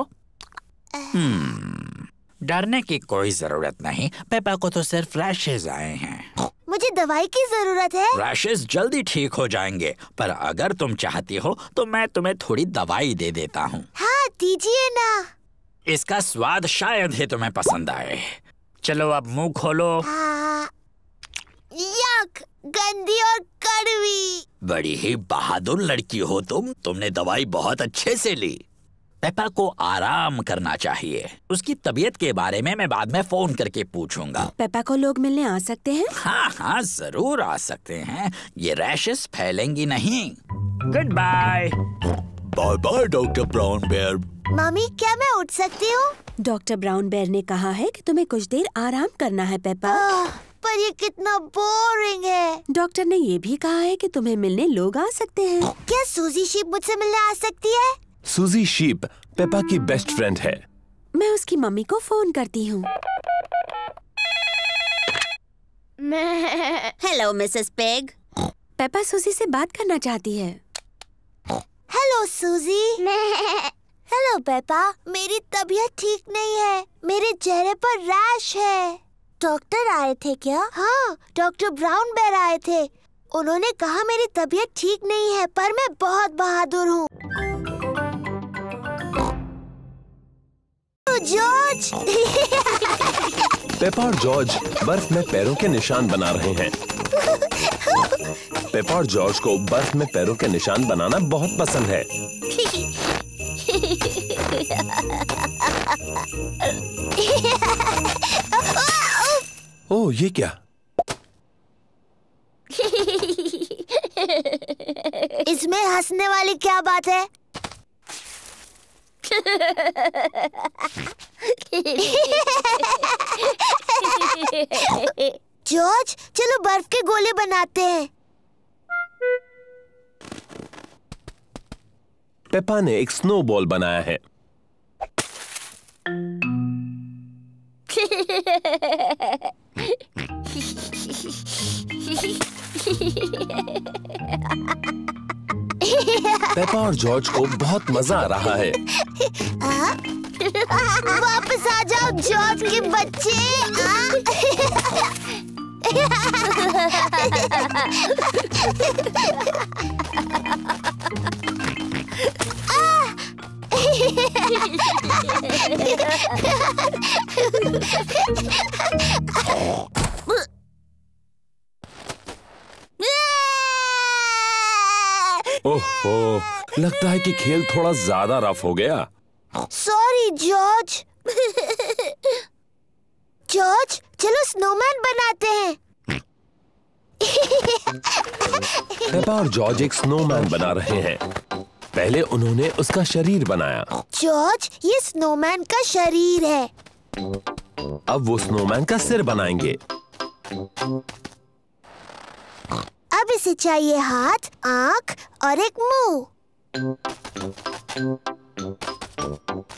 हम्म, डरने की कोई जरूरत नहीं, पेपा को तो सिर्फ रैशेज आए हैं। मुझे दवाई की जरूरत है। रैशेज जल्दी ठीक हो जाएंगे, पर अगर तुम चाहती हो तो मैं तुम्हें थोड़ी दवाई दे देता हूँ। हाँ दीजिए ना, इसका स्वाद शायद ही तुम्हें पसंद आए। चलो अब मुँह खोलो। यक, गंदी और कड़वी। बड़ी ही बहादुर लड़की हो तुम, तुमने दवाई बहुत अच्छे से ली। पेपा को आराम करना चाहिए, उसकी तबीयत के बारे में मैं बाद में फोन करके पूछूंगा। पेपा को लोग मिलने आ सकते हैं? हाँ हाँ, जरूर आ सकते हैं, ये रैशेस फैलेंगी नहीं। Goodbye. Bye bye doctor Brown Bear. Mummy, क्या मैं उठ सकती हूँ? डॉक्टर ब्राउन बेयर ने कहा है कि तुम्हें कुछ देर आराम करना है पेपा। पर ये कितना बोरिंग है। डॉक्टर ने ये भी कहा है कि तुम्हें मिलने लोग आ सकते हैं। क्या सूजी शीप मुझसे मिलने आ सकती है? सूजी शीप पेपा की बेस्ट फ्रेंड है। मैं उसकी मम्मी को फोन करती हूँ। हेलो मिसेस पेग, पेपा सूजी से बात करना चाहती है। हेलो सूजी। हेलो पेपा, मेरी तबीयत ठीक नहीं है, मेरे चेहरे पर रैश है। डॉक्टर आए थे क्या? हाँ, डॉक्टर ब्राउन बेयर आए थे। उन्होंने कहा मेरी तबीयत ठीक नहीं है, पर मैं बहुत बहादुर हूँ। जॉर्ज। पेपा और जॉर्ज बर्फ में पैरों के निशान बना रहे हैं। पेपा और जॉर्ज को बर्फ में पैरों के निशान बनाना बहुत पसंद है। ओह, ये क्या? इसमें हंसने वाली क्या बात है? जॉर्ज, चलो बर्फ के गोले बनाते हैं। पेपा ने एक स्नोबॉल बनाया है। पेपा और जॉर्ज को बहुत मजा आ रहा है। आ? वापस आ जाओ जॉर्ज के बच्चे। ओह, लगता है कि खेल थोड़ा ज्यादा रफ हो गया। Sorry George. जॉर्ज चलो स्नोमैन बनाते हैं। पेपा और जॉर्ज एक स्नोमैन बना रहे हैं। पहले उन्होंने उसका शरीर बनाया। जॉर्ज ये स्नोमैन का शरीर है। अब वो स्नोमैन का सिर बनाएंगे। अब इसे चाहिए हाथ, आंख और एक मुंह।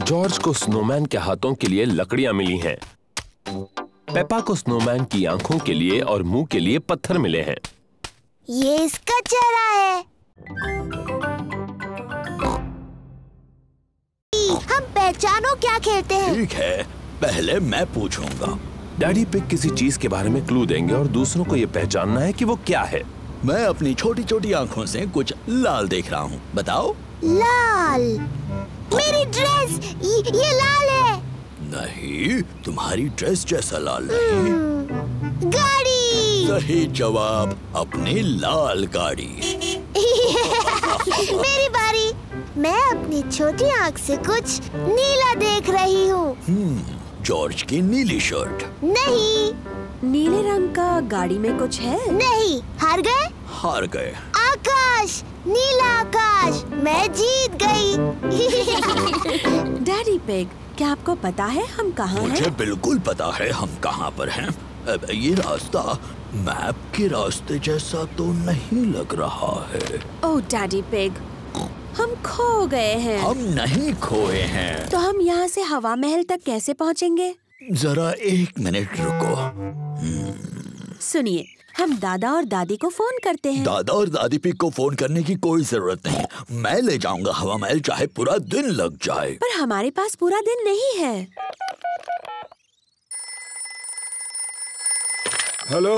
जॉर्ज को स्नोमैन के हाथों के लिए लकड़ियां मिली हैं। पेपा को स्नोमैन की आंखों के लिए और मुंह के लिए पत्थर मिले हैं। ये इसका चेहरा है। हम पहचानो क्या खेलते हैं। ठीक है, पहले मैं पूछूंगा। डैडी पिग किसी चीज के बारे में क्लू देंगे और दूसरों को ये पहचानना है कि वो क्या है। मैं अपनी छोटी छोटी आंखों से कुछ लाल देख रहा हूँ, बताओ। लाल? मेरी ड्रेस ये, ये लाल है। नहीं, तुम्हारी ड्रेस जैसा लाल नहीं। गाड़ी। सही जवाब, अपनी लाल गाड़ी। मेरी बारी। मैं अपनी छोटी आंख से कुछ नीला देख रही हूँ। जॉर्ज की नीली शर्ट। नहीं। नीले रंग का गाड़ी में कुछ है। नहीं। हार गए? हार गए। आकाश, नीला आकाश, मैं जीत गई। डैडी पिग, क्या आपको पता है हम कहाँ हैं? मुझे बिल्कुल पता है हम कहाँ पर हैं। ये रास्ता मैप के रास्ते जैसा तो नहीं लग रहा है। ओह डैडी पिग, हम खो गए हैं। हम नहीं खोए हैं। तो हम यहाँ से हवा महल तक कैसे पहुँचेंगे? जरा एक मिनट रुको। सुनिए, हम दादा और दादी को फोन करते हैं। दादा और दादी पिग को फोन करने की कोई जरूरत नहीं। मैं ले जाऊँगा हवा महल, चाहे पूरा दिन लग जाए। पर हमारे पास पूरा दिन नहीं है। हेलो,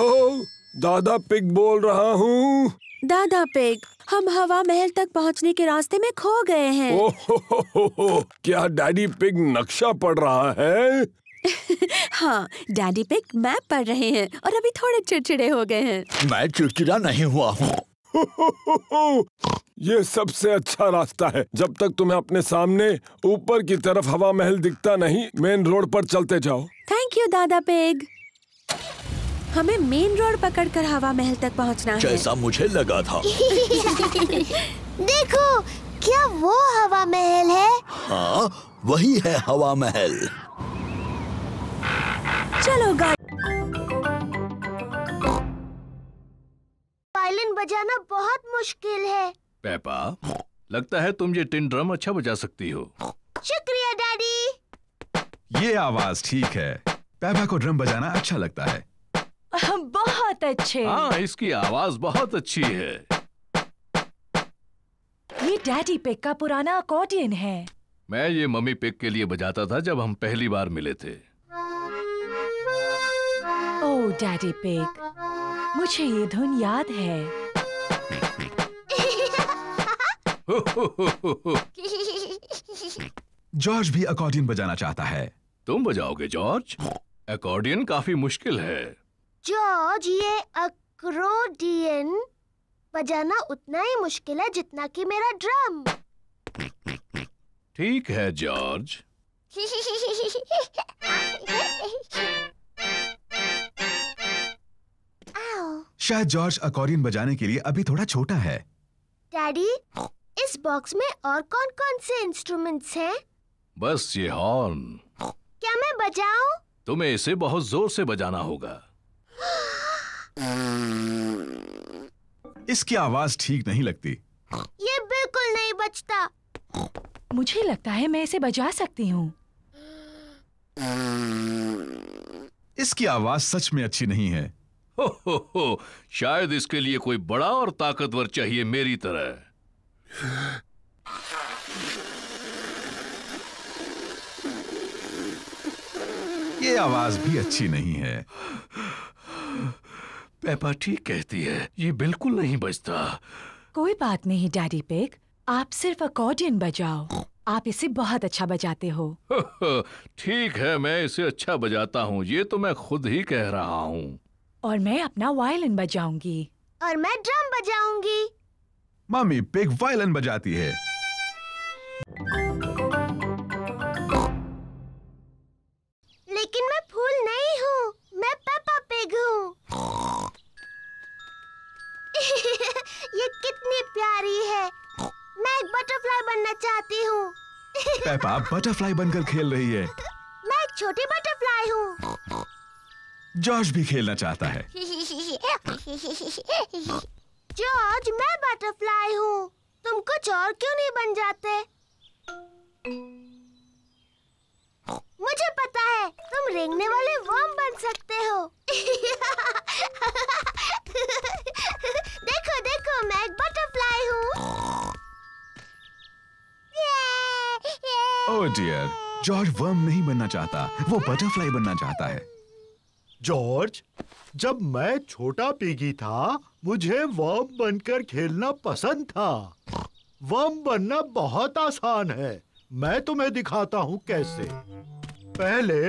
दादा पिग बोल रहा हूँ। दादा पिग, हम हवा महल तक पहुंचने के रास्ते में खो गए हैं। ओ हो हो हो हो, क्या डैडी पिग नक्शा पढ़ रहा है? हाँ, डैडी पिग मैप पढ़ रहे हैं और अभी थोड़े चिड़चिड़े हो गए हैं। मैं चिड़चिड़ा नहीं हुआ हूँ। ये सबसे अच्छा रास्ता है। जब तक तुम्हें अपने सामने ऊपर की तरफ हवा महल दिखता नहीं, मेन रोड पर चलते जाओ। थैंक यू दादा पिग। हमें मेन रोड पकड़कर हवा महल तक पहुंचना है। जैसा मुझे लगा था। देखो, क्या वो हवा महल है? हाँ, वही है हवा महल। चलो वायलिन बजाना बहुत मुश्किल है। पेपा, लगता है तुम ये टिन ड्रम अच्छा बजा सकती हो। शुक्रिया डैडी। ये आवाज ठीक है। पेपा को ड्रम बजाना अच्छा लगता है। बहुत अच्छे। हाँ, इसकी आवाज बहुत अच्छी है। ये डैडी पिग का पुराना अकॉर्डियन है। मैं ये मम्मी पिग के लिए बजाता था जब हम पहली बार मिले थे। ओह डैडी पिग, मुझे ये धुन याद है। जॉर्ज भी अकॉर्डियन बजाना चाहता है। तुम बजाओगे जॉर्ज? अकॉर्डियन काफी मुश्किल है। जॉर्ज, ये अकॉर्डियन बजाना उतना ही मुश्किल है जितना कि मेरा ड्रम। ठीक है जॉर्ज। शायद जॉर्ज अकॉर्डियन बजाने के लिए अभी थोड़ा छोटा है। डैडी, इस बॉक्स में और कौन कौन से इंस्ट्रूमेंट्स हैं? बस ये हॉर्न। क्या मैं बजाऊं? तुम्हें इसे बहुत जोर से बजाना होगा। इसकी आवाज ठीक नहीं लगती। ये बिल्कुल नहीं बजता। मुझे लगता है मैं इसे बजा सकती हूँ। इसकी आवाज सच में अच्छी नहीं है। हो हो हो, शायद इसके लिए कोई बड़ा और ताकतवर चाहिए मेरी तरह। ये आवाज भी अच्छी नहीं है। पेपा ठीक कहती है, ये बिल्कुल नहीं बजता। कोई बात नहीं डैडी पिग, आप सिर्फ अकॉर्डियन बजाओ, आप इसे बहुत अच्छा बजाते हो। ठीक है, मैं इसे अच्छा बजाता हूँ, ये तो मैं खुद ही कह रहा हूँ। और मैं अपना वायलिन बजाऊंगी। और मैं ड्रम बजाऊंगी। मम्मी पिग वायलिन बजाती है। लेकिन मैं फूल नहीं हूँ, मैं पेपा पिग हूँ। ये कितनी प्यारी है, मैं एक बटरफ्लाई बनना चाहती हूँ। पेपा बटरफ्लाई बनकर खेल रही है। मैं एक छोटी बटरफ्लाई हूँ। जॉर्ज भी खेलना चाहता है। जॉर्ज, मैं बटरफ्लाई हूँ, तुम कुछ और क्यों नहीं बन जाते? मुझे पता है, तुम रेंगने वाले वर्म बन सकते हो। देखो देखो, मैं एक बटरफ्लाई हूँ। ओह डियर, जॉर्ज वर्म नहीं बनना चाहता, वो बटरफ्लाई बनना चाहता है। जॉर्ज, जब मैं छोटा पिगी था मुझे वर्म बनकर खेलना पसंद था। वर्म बनना बहुत आसान है, मैं तुम्हें दिखाता हूँ कैसे। पहले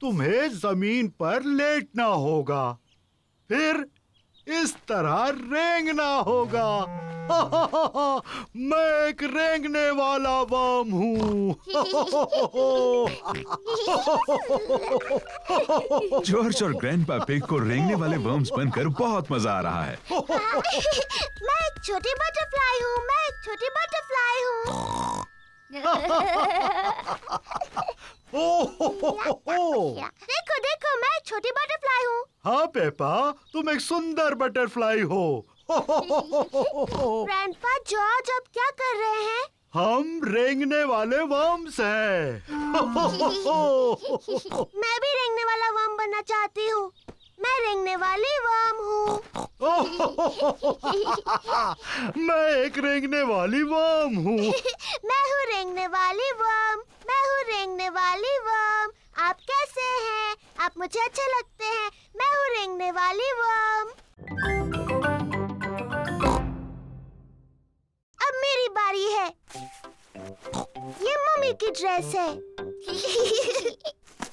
तुम्हें जमीन पर लेटना होगा, फिर इस तरह रेंगना होगा। हा हा हा हा, मैं एक रेंगने वाला वर्म हूँ। जॉर्ज और ग्रैंडपा पिग को रेंगने वाले वर्म्स बनकर बहुत मजा आ रहा है। मैं एक छोटी बटरफ्लाई हूँ, मैं एक छोटी बटरफ्लाई हूँ। देखो देखो, मैं एक छोटी बटरफ्लाई हूँ। हाँ पेपा, तुम एक सुंदर बटरफ्लाई हो। ग्रैंडपा जॉर्ज अब क्या कर रहे हैं? हम रेंगने वाले वर्म्स हैं। मैं भी रेंगने वाला वर्म बनना चाहती हूँ, मैं रेंगने वाली वर्म हूँ। मैं एक रेंगने वाली वर्म हूँ। मैं हूँ रेंगने वाली वर्म, मैं हूँ रेंगने वाली वर्म। आप कैसे हैं? आप मुझे अच्छे लगते हैं। मैं हूँ रेंगने वाली वर्म। अब मेरी बारी है। ये मम्मी की ड्रेस है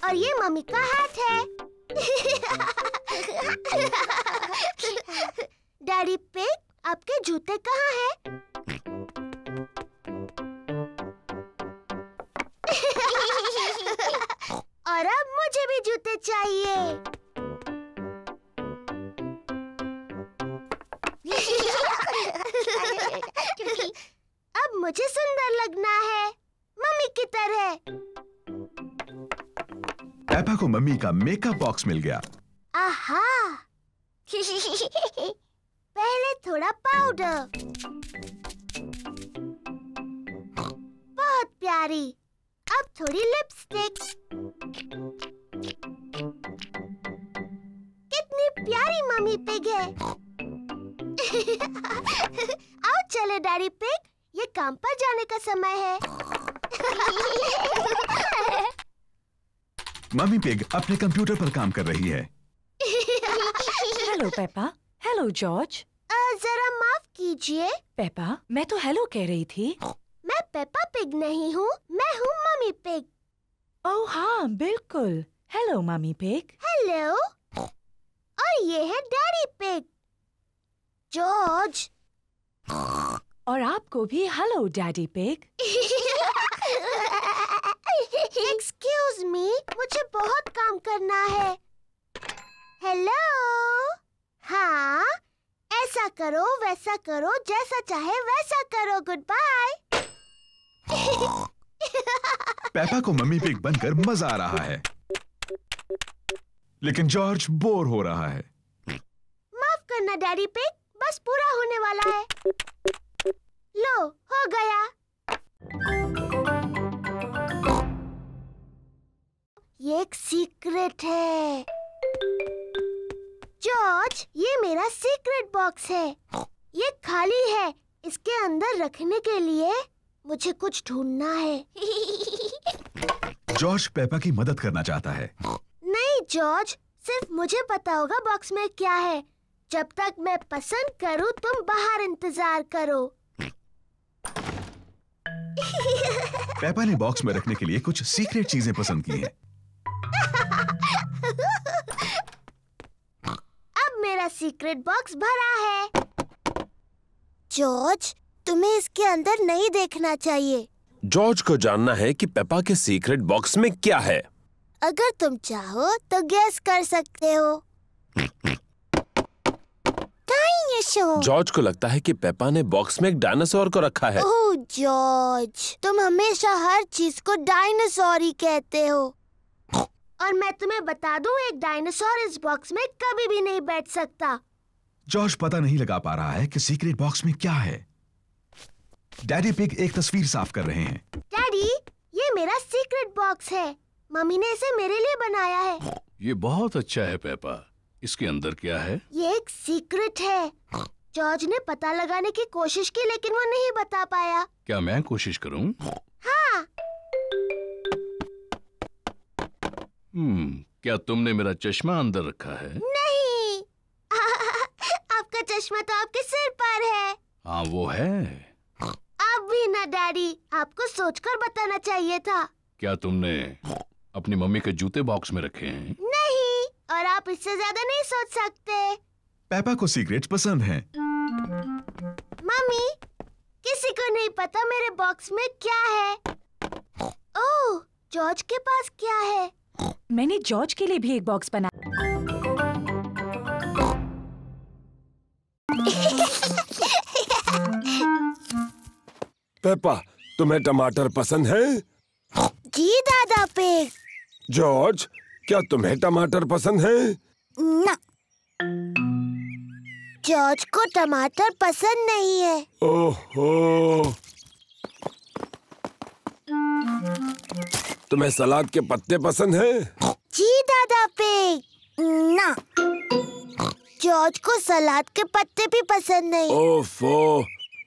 और ये मम्मी का हाथ है। डैडी पिग, आपके जूते कहाँ हैं? और अब मुझे भी जूते चाहिए। अब मुझे सुंदर लगना है, मम्मी की तरह। पेपा को मम्मी का मेकअप बॉक्स मिल गया। आहा! पहले थोड़ा पाउडर। बहुत प्यारी। अब थोड़ी लिपस्टिक। कितनी प्यारी मम्मी पिग है। आओ चले डैडी पिग, ये काम पर जाने का समय है। मम्मी पिग अपने कंप्यूटर पर काम कर रही है। Hello Peppa, hello George. जरा माफ कीजिए। पेपा, मैं तो हेलो कह रही थी। मैं पेपा पिग नहीं हूँ, मैं हूँ मम्मी पिग। ओह हाँ, बिल्कुल। Hello mummy pig. हेलो। और ये है डैडी पिग। जॉर्ज। और आपको भी hello daddy pig. Excuse me, मुझे बहुत काम करना है। हेलो। हाँ, ऐसा करो, वैसा करो, जैसा चाहे वैसा करो। Goodbye. पेपा को मम्मी पिग बनकर मजा आ रहा है, लेकिन जॉर्ज बोर हो रहा है। माफ करना डैडी पिग, बस पूरा होने वाला है। लो, हो गया। ये एक सीक्रेट है। जॉर्ज, ये मेरा सीक्रेट बॉक्स है। ये खाली है, इसके अंदर रखने के लिए मुझे कुछ ढूंढना है। जॉर्ज पेपा की मदद करना चाहता है। नहीं जॉर्ज, सिर्फ मुझे पता होगा बॉक्स में क्या है। जब तक मैं पसंद करूं तुम बाहर इंतजार करो। पेपा ने बॉक्स में रखने के लिए कुछ सीक्रेट चीजें पसंद की हैं। अब मेरा सीक्रेट बॉक्स भरा है। जॉर्ज, तुम्हें इसके अंदर नहीं देखना चाहिए। जॉर्ज को जानना है कि पेपा के सीक्रेट बॉक्स में क्या है। अगर तुम चाहो तो गेस कर सकते हो। ये शो। जॉर्ज को लगता है कि पेपा ने बॉक्स में एक डायनासोर को रखा है। ओह जॉर्ज, तुम हमेशा हर चीज को डायनासोर ही कहते हो। और मैं तुम्हें बता दूं, एक डायनासोर इस बॉक्स में कभी भी नहीं बैठ सकता। जॉर्ज पता नहीं लगा पा रहा है कि सीक्रेट बॉक्स में क्या है। डैडी पिग एक तस्वीर साफ कर रहे हैं। डैडी, ये मेरा सीक्रेट बॉक्स है। मम्मी ने इसे मेरे लिए बनाया है। ये बहुत अच्छा है पेपा। इसके अंदर क्या है? ये एक सीक्रेट है। जॉर्ज ने पता लगाने की कोशिश की लेकिन वो नहीं बता पाया। क्या मैं कोशिश करूं? हाँ। हम्म, क्या तुमने मेरा चश्मा अंदर रखा है? नहीं। आपका चश्मा तो आपके सिर पर है। हाँ वो है। अब भी ना डैडी, आपको सोचकर बताना चाहिए था। क्या तुमने अपनी मम्मी के जूते बॉक्स में रखे हैं? नहीं, और आप इससे ज्यादा नहीं सोच सकते। पेपा को सीक्रेट पसंद हैं। मम्मी, किसी को नहीं पता मेरे बॉक्स में क्या है। ओह, जॉर्ज के पास क्या है? मैंने जॉर्ज के लिए भी एक बॉक्स बनाया। पेपा, तुम्हें टमाटर पसंद है? जी दादा पिग। जॉर्ज, क्या तुम्हें टमाटर पसंद है? ना। जॉर्ज को टमाटर पसंद नहीं है। ओहो। तुम्हें सलाद के पत्ते पसंद हैं? जी दादा पिग। ना। जॉर्ज को सलाद के पत्ते भी पसंद नहीं। ओफो,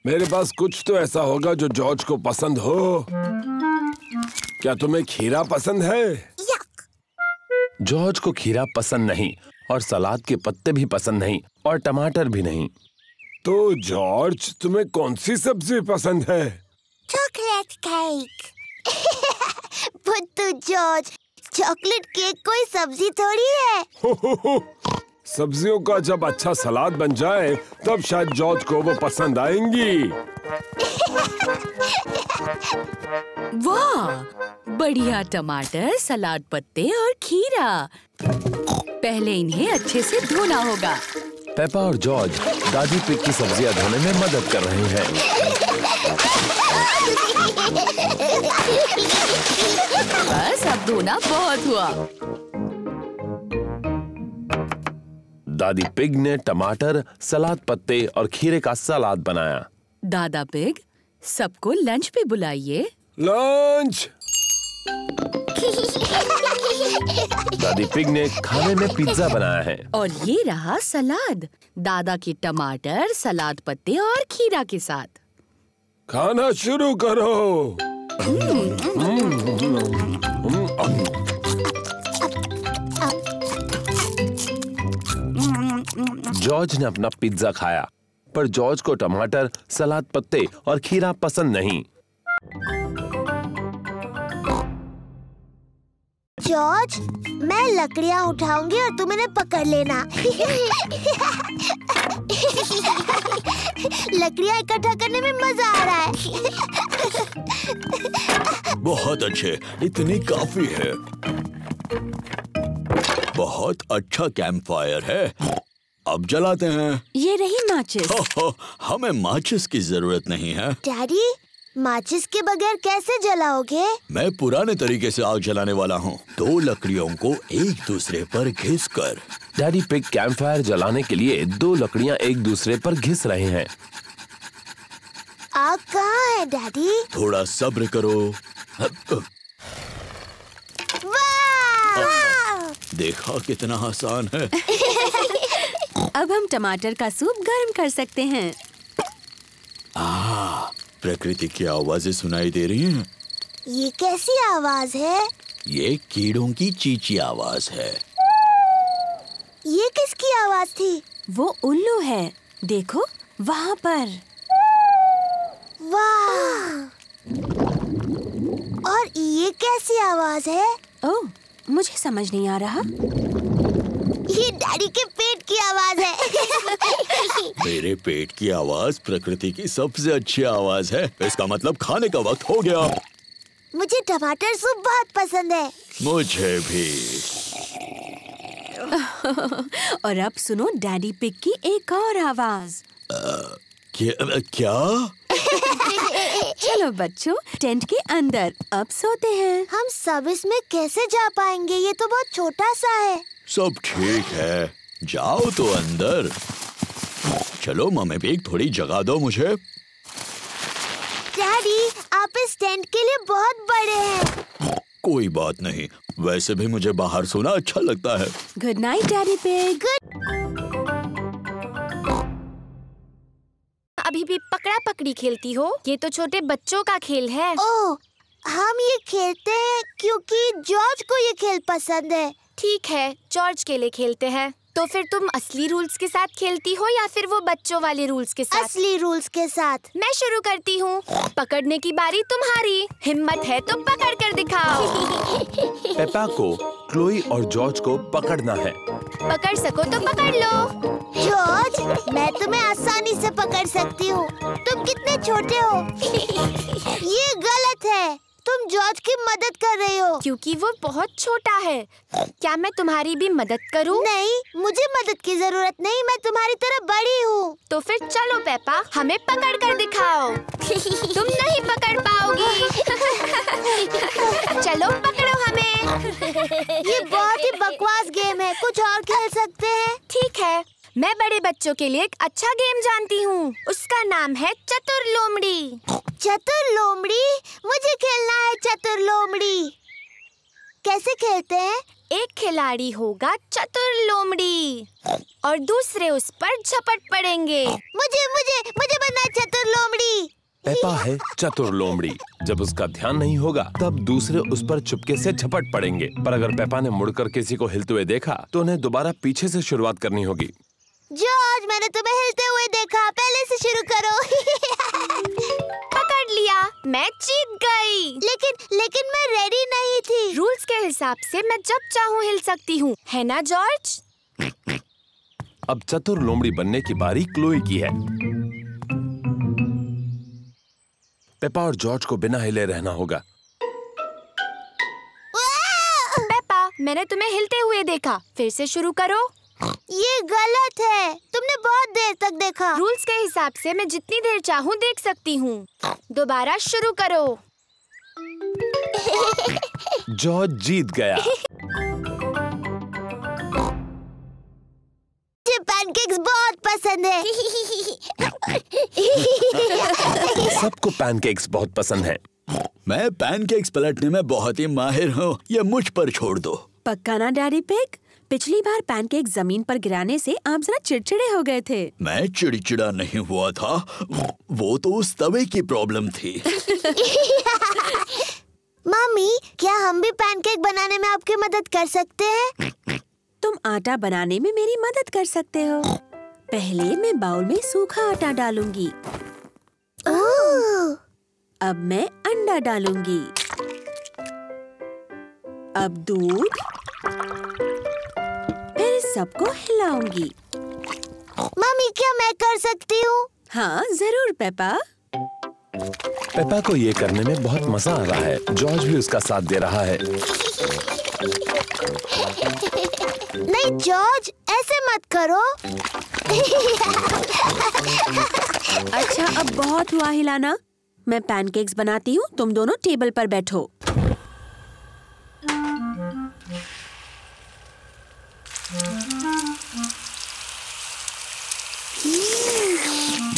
मेरे पास कुछ तो ऐसा होगा जो जॉर्ज को पसंद हो। क्या तुम्हें खीरा पसंद है? जॉर्ज को खीरा पसंद नहीं, और सलाद के पत्ते भी पसंद नहीं, और टमाटर भी नहीं। तो जॉर्ज, तुम्हें कौन सी सब्जी पसंद है? Chocolate cake. बुद्धू जॉर्ज, चॉकलेट केक कोई सब्जी थोड़ी है। हो हो हो। सब्जियों का जब अच्छा सलाद बन जाए तब शायद जॉर्ज को वो पसंद आएंगी। वाह, बढ़िया। टमाटर, सलाद पत्ते और खीरा। पहले इन्हें अच्छे से धोना होगा। पेपा और जॉर्ज दादी पिग की सब्जियां धोने में मदद कर रहे हैं। बस, अब धोना बहुत हुआ। दादी पिग ने टमाटर, सलाद पत्ते और खीरे का सलाद बनाया। दादा पिग, सबको लंच पे बुलाइए। लंच। दादी पिग ने खाने में पिज्जा बनाया है। और ये रहा सलाद, दादा के टमाटर, सलाद पत्ते और खीरा के साथ। खाना शुरू करो। जॉर्ज ने अपना पिज्जा खाया, पर जॉर्ज को टमाटर, सलाद पत्ते और खीरा पसंद नहीं। जॉर्ज, मैं लकड़ियाँ उठाऊंगी और तुम इन्हें पकड़ लेना। लकड़ियाँ इकट्ठा करने में मजा आ रहा है। बहुत अच्छे, इतनी काफी है। बहुत अच्छा कैंपफायर है। अब जलाते हैं। ये रही माचिस। हो, हो, हमें माचिस की जरूरत नहीं है। डैडी, माचिस के बगैर कैसे जलाओगे? मैं पुराने तरीके से आग जलाने वाला हूँ, दो लकड़ियों को एक दूसरे पर घिस कर। डैडी पिग कैंपफायर जलाने के लिए दो लकड़ियाँ एक दूसरे पर घिस रहे हैं। आग कहाँ है डैडी? थोड़ा सब्र करो। वाह! देखा कितना आसान है। अब हम टमाटर का सूप गर्म कर सकते हैं। आ, प्रकृति की आवाजें सुनाई दे रही हैं। ये कैसी आवाज है? ये कीड़ों की चींची आवाज है। ये किसकी आवाज थी? वो उल्लू है, देखो वहाँ पर। वाह! और ये कैसी आवाज है? ओह, मुझे समझ नहीं आ रहा। ये डैडी के पेट की आवाज है। मेरे पेट की आवाज प्रकृति की सबसे अच्छी आवाज है। इसका मतलब खाने का वक्त हो गया। मुझे टमाटर सूप बहुत पसंद है। मुझे भी। और अब सुनो डैडी पिग की एक और आवाज। क्या, क्या? चलो बच्चों, टेंट के अंदर अब सोते हैं। हम सब इसमें कैसे जा पाएंगे? ये तो बहुत छोटा सा है। सब ठीक है, जाओ तो अंदर। चलो मम्मी पिग, थोड़ी जगह दो मुझे। डैडी, आप इस टेंट के लिए बहुत बड़े हैं। कोई बात नहीं, वैसे भी मुझे बाहर सोना अच्छा लगता है। Good night daddy pig. अभी भी पकड़ा पकड़ी खेलती हो? ये तो छोटे बच्चों का खेल है। ओह, हम ये खेलते हैं क्योंकि जॉर्ज को ये खेल पसंद है। ठीक है, जॉर्ज के लिए खेलते हैं। तो फिर तुम असली रूल्स के साथ खेलती हो या फिर वो बच्चों वाले रूल्स के साथ? असली रूल्स के साथ। मैं शुरू करती हूँ, पकड़ने की बारी तुम्हारी। हिम्मत है तो पकड़ कर दिखाओ। पेपा को, क्लोई और जॉर्ज को पकड़ना है। पकड़ सको तो पकड़ लो। जॉर्ज, मैं तुम्हें आसानी से पकड़ सकती हूँ, तुम कितने छोटे हो। ये गलत है, तुम जॉर्ज की मदद कर रही हो। क्योंकि वो बहुत छोटा है। क्या मैं तुम्हारी भी मदद करूं? नहीं, मुझे मदद की जरूरत नहीं, मैं तुम्हारी तरह बड़ी हूँ। तो फिर चलो पेपा, हमें पकड़ कर दिखाओ। तुम नहीं पकड़ पाओगी। चलो पकड़ो हमें। ये बहुत ही बकवास गेम है, कुछ और खेल सकते हैं। ठीक है, मैं बड़े बच्चों के लिए एक अच्छा गेम जानती हूँ, उसका नाम है चतुर लोमड़ी। चतुर लोमड़ी? मुझे खेलना है चतुर लोमड़ी। कैसे खेलते हैं? एक खिलाड़ी होगा चतुर लोमड़ी और दूसरे उस पर झपट पड़ेंगे। मुझे मुझे मुझे बनना है चतुर लोमड़ी। पेपा है चतुर लोमड़ी। जब उसका ध्यान नहीं होगा तब दूसरे उस पर चुपके से झपट पड़ेंगे। पर अगर पेपा ने मुड़कर किसी को हिलते हुए देखा तो उन्हें दोबारा पीछे से शुरुआत करनी होगी। जॉर्ज, मैंने तुम्हें हिलते हुए देखा, पहले से शुरू करो। पकड़ लिया, मैं जीत गई। लेकिन लेकिन मैं रेडी नहीं थी। रूल्स के हिसाब से मैं जब चाहूँ हिल सकती हूँ, है ना जॉर्ज? अब चतुर लोमड़ी बनने की बारी क्लोई की है। पेपा और जॉर्ज को बिना हिले रहना होगा। पेपा, मैंने तुम्हें हिलते हुए देखा, फिर से शुरू करो। ये गलत है, तुमने बहुत देर तक देखा। रूल्स के हिसाब से मैं जितनी देर चाहूँ देख सकती हूँ। दोबारा शुरू करो। जॉर्ज जीत गया। मुझे पैनकेक्स बहुत पसंद है। सबको पैनकेक्स बहुत पसंद है। मैं पैनकेक्स पलटने में बहुत ही माहिर हूँ, ये मुझ पर छोड़ दो। पक्का ना डैडी पिग? पिछली बार पैनकेक जमीन पर गिराने से आप जरा चिड़चिड़े हो गए थे। मैं चिड़चिड़ा नहीं हुआ था, वो तो उस तवे की प्रॉब्लम थी। मामी, क्या हम भी पैनकेक बनाने में आपकी मदद कर सकते हैं? तुम आटा बनाने में मेरी मदद कर सकते हो। पहले मैं बाउल में सूखा आटा डालूंगी। अब मैं अंडा डालूंगी। अब दूध। सबको हिलाऊंगी। मम्मी, क्या मैं कर सकती हूँ? हाँ जरूर पेपा। पेपा को ये करने में बहुत मजा आ रहा है। जॉर्ज भी उसका साथ दे रहा है। नहीं जॉर्ज, ऐसे मत करो। अच्छा, अब बहुत हुआ हिलाना। मैं पैनकेक्स बनाती हूँ, तुम दोनों टेबल पर बैठो।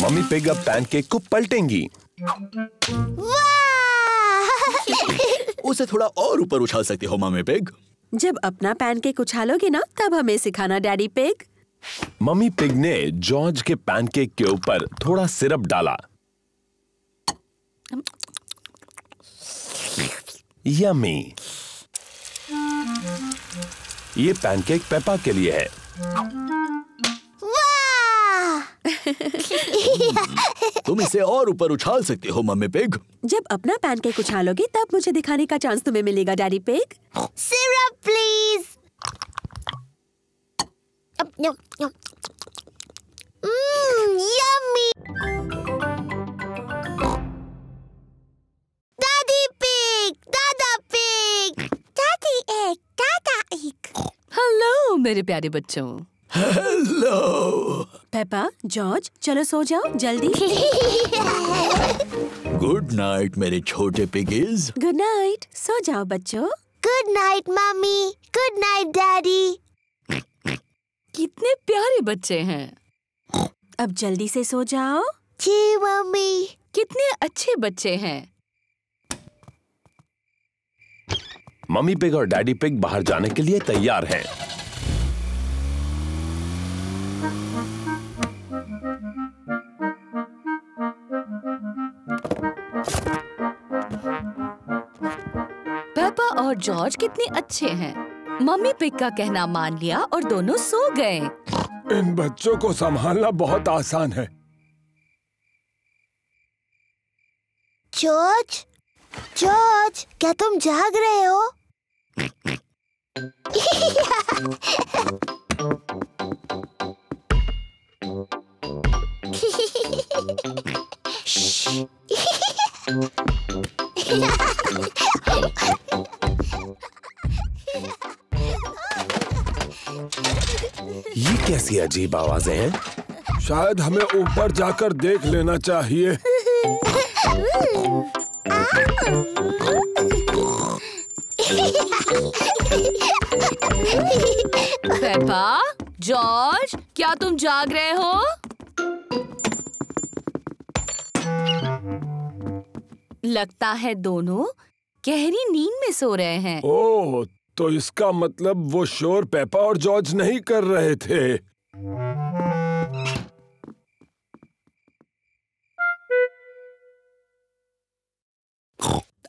मम्मी पिग अब पैनकेक को पलटेंगी। वाह! उसे थोड़ा और ऊपर उछाल सकती हो मम्मी पिग। जब अपना पैनकेक उछालोगे ना, तब हमें सिखाना डैडी पिग। मम्मी पिग ने जॉर्ज के पैनकेक के ऊपर थोड़ा सिरप डाला। यम्मी। ये पैनकेक पेपा के लिए है। तुम इसे और ऊपर उछाल सकते हो मम्मी पिग। जब अपना पैनकेक उछालोगे तब मुझे दिखाने का चांस तुम्हें मिलेगा daddy pig. Syrup please. mm, yummy. दादी पिग, दादा पिग, दादी एक, दादा एक। हेलो मेरे प्यारे बच्चों। हेलो पेपा, जॉर्ज, चलो सो जाओ जल्दी। गुड नाइट मेरे छोटे पिगीज। गुड नाइट, सो जाओ बच्चों। Good night mummy, good night daddy. कितने प्यारे बच्चे हैं। अब जल्दी से सो जाओ। जी मम्मी। कितने अच्छे बच्चे हैं। मम्मी पिग और डैडी पिग बाहर जाने के लिए तैयार हैं। पेपा और जॉर्ज कितने अच्छे हैं। मम्मी पिग का कहना मान लिया और दोनों सो गए। इन बच्चों को संभालना बहुत आसान है। जॉर्ज, जॉर्ज, क्या तुम जाग रहे हो? ये कैसी अजीब आवाजें हैं? शायद हमें ऊपर जाकर देख लेना चाहिए। पेपा, जॉर्ज, क्या तुम जाग रहे हो? लगता है दोनों गहरी नींद में सो रहे हैं। ओह, तो इसका मतलब वो शोर पेपा और जॉर्ज नहीं कर रहे थे।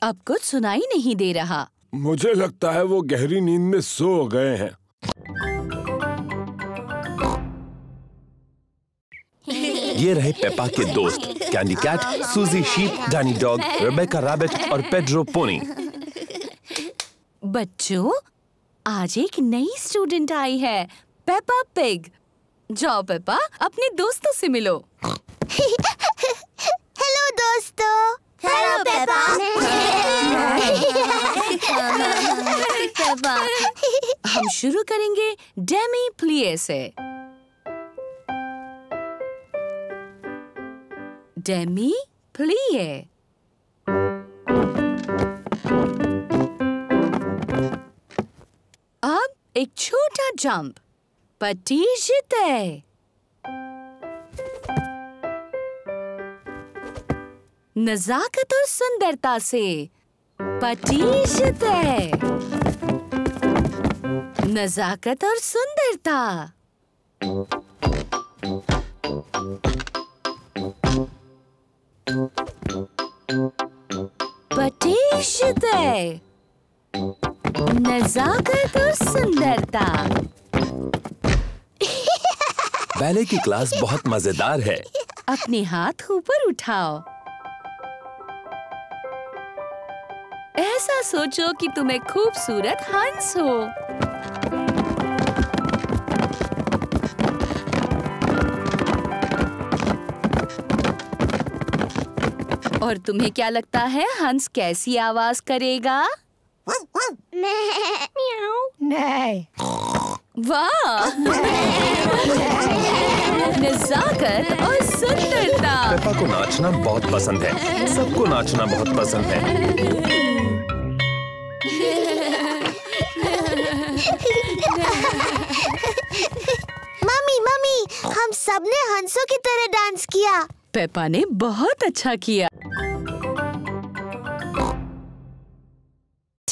अब कुछ सुनाई नहीं दे रहा। मुझे लगता है वो गहरी नींद में सो गए हैं। ये रहे पेपा के दोस्त कैंडी कैट, सूजी शीप, डैनी डॉग, रेबेका रैबिट और पेड्रो पोनी। बच्चों, आज एक नई स्टूडेंट आई है, पेपा पिग। जाओ पेपा, अपने दोस्तों से मिलो। हेलो दोस्तों। Hello Peppa. पेपा, हम शुरू करेंगे डेमी प्लीए से। डेमी प्लीए। अब एक छोटा जंप, पट्टी जीते। नजाकत और सुंदरता से पट्टी जीते। नजाकत और सुंदरता। पट्टी जीते। नजाकत और सुंदरता। पहले की क्लास बहुत मजेदार है। अपने हाथ ऊपर उठाओ। ऐसा सोचो कि तुम्हें खूबसूरत हंस हो। और तुम्हें क्या लगता है हंस कैसी आवाज करेगा? नहीं। वाह, नजाकत और सुंदरता। पेपा को नाचना बहुत पसंद है। सबको नाचना बहुत पसंद है। मम्मी, मम्मी, हम सब ने हंसों की तरह डांस किया। पेपा ने बहुत अच्छा किया।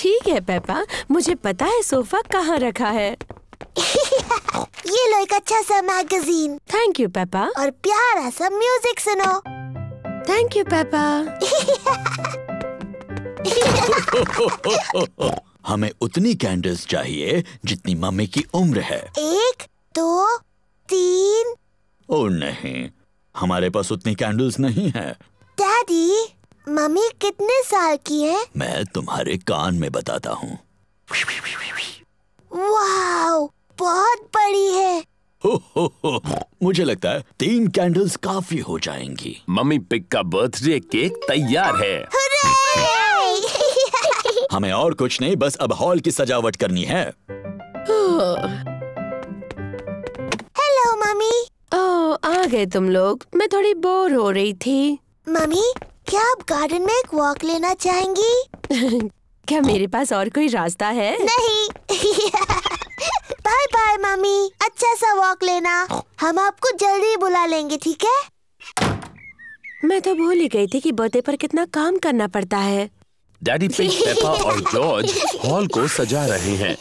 ठीक है पेपा, मुझे पता है सोफा कहाँ रखा है। ये लो एक अच्छा सा मैगजीन। Thank you Peppa. और प्यारा सा म्यूजिक सुनो। Thank you, Peppa. हमें उतनी कैंडल्स चाहिए जितनी मम्मी की उम्र है। एक, दो, तीन। ओह नहीं, हमारे पास उतनी कैंडल्स नहीं है। डैडी, मम्मी कितने साल की है? मैं तुम्हारे कान में बताता हूँ। वाओ, बहुत बड़ी है। हो, हो, हो, मुझे लगता है तीन कैंडल्स काफी हो जाएंगी। मम्मी पिग का बर्थडे केक तैयार है। हुर्रे! हमें और कुछ नहीं, बस अब हॉल की सजावट करनी है। Hello mummy. ओह, आ गए तुम लोग। मैं थोड़ी बोर हो रही थी। मम्मी, क्या आप गार्डन में एक वॉक लेना चाहेंगी? क्या मेरे पास और कोई रास्ता है? नहीं। बाय बाय मम्मी, अच्छा सा वॉक लेना। हम आपको जल्दी बुला लेंगे, ठीक है? मैं तो भूल ही गई थी कि बर्थडे पर कितना काम करना पड़ता है। डैडी पिग, पेपा और जॉर्ज हॉल को सजा रहे हैं।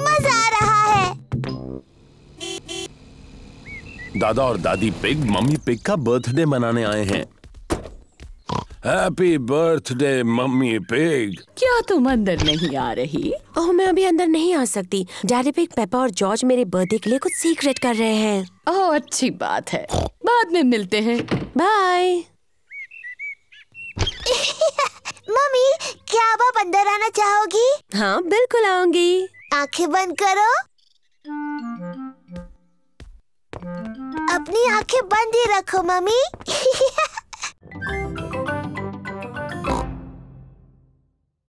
मजा आ रहा है। दादा और दादी पिग मम्मी पिग का बर्थडे मनाने आए हैं। Happy birthday mummy pig. क्या तुम अंदर नहीं आ रही? ओह, मैं अभी अंदर नहीं आ सकती। डैडी पिग, पेपा और जॉर्ज मेरे बर्थडे के लिए कुछ सीक्रेट कर रहे हैं। ओह, अच्छी बात है, बाद में मिलते हैं। बाय। मम्मी, क्या आप अंदर आना चाहोगी? हाँ, बिल्कुल आऊंगी। आंखें बंद करो। अपनी आंखें बंद ही रखो मम्मी।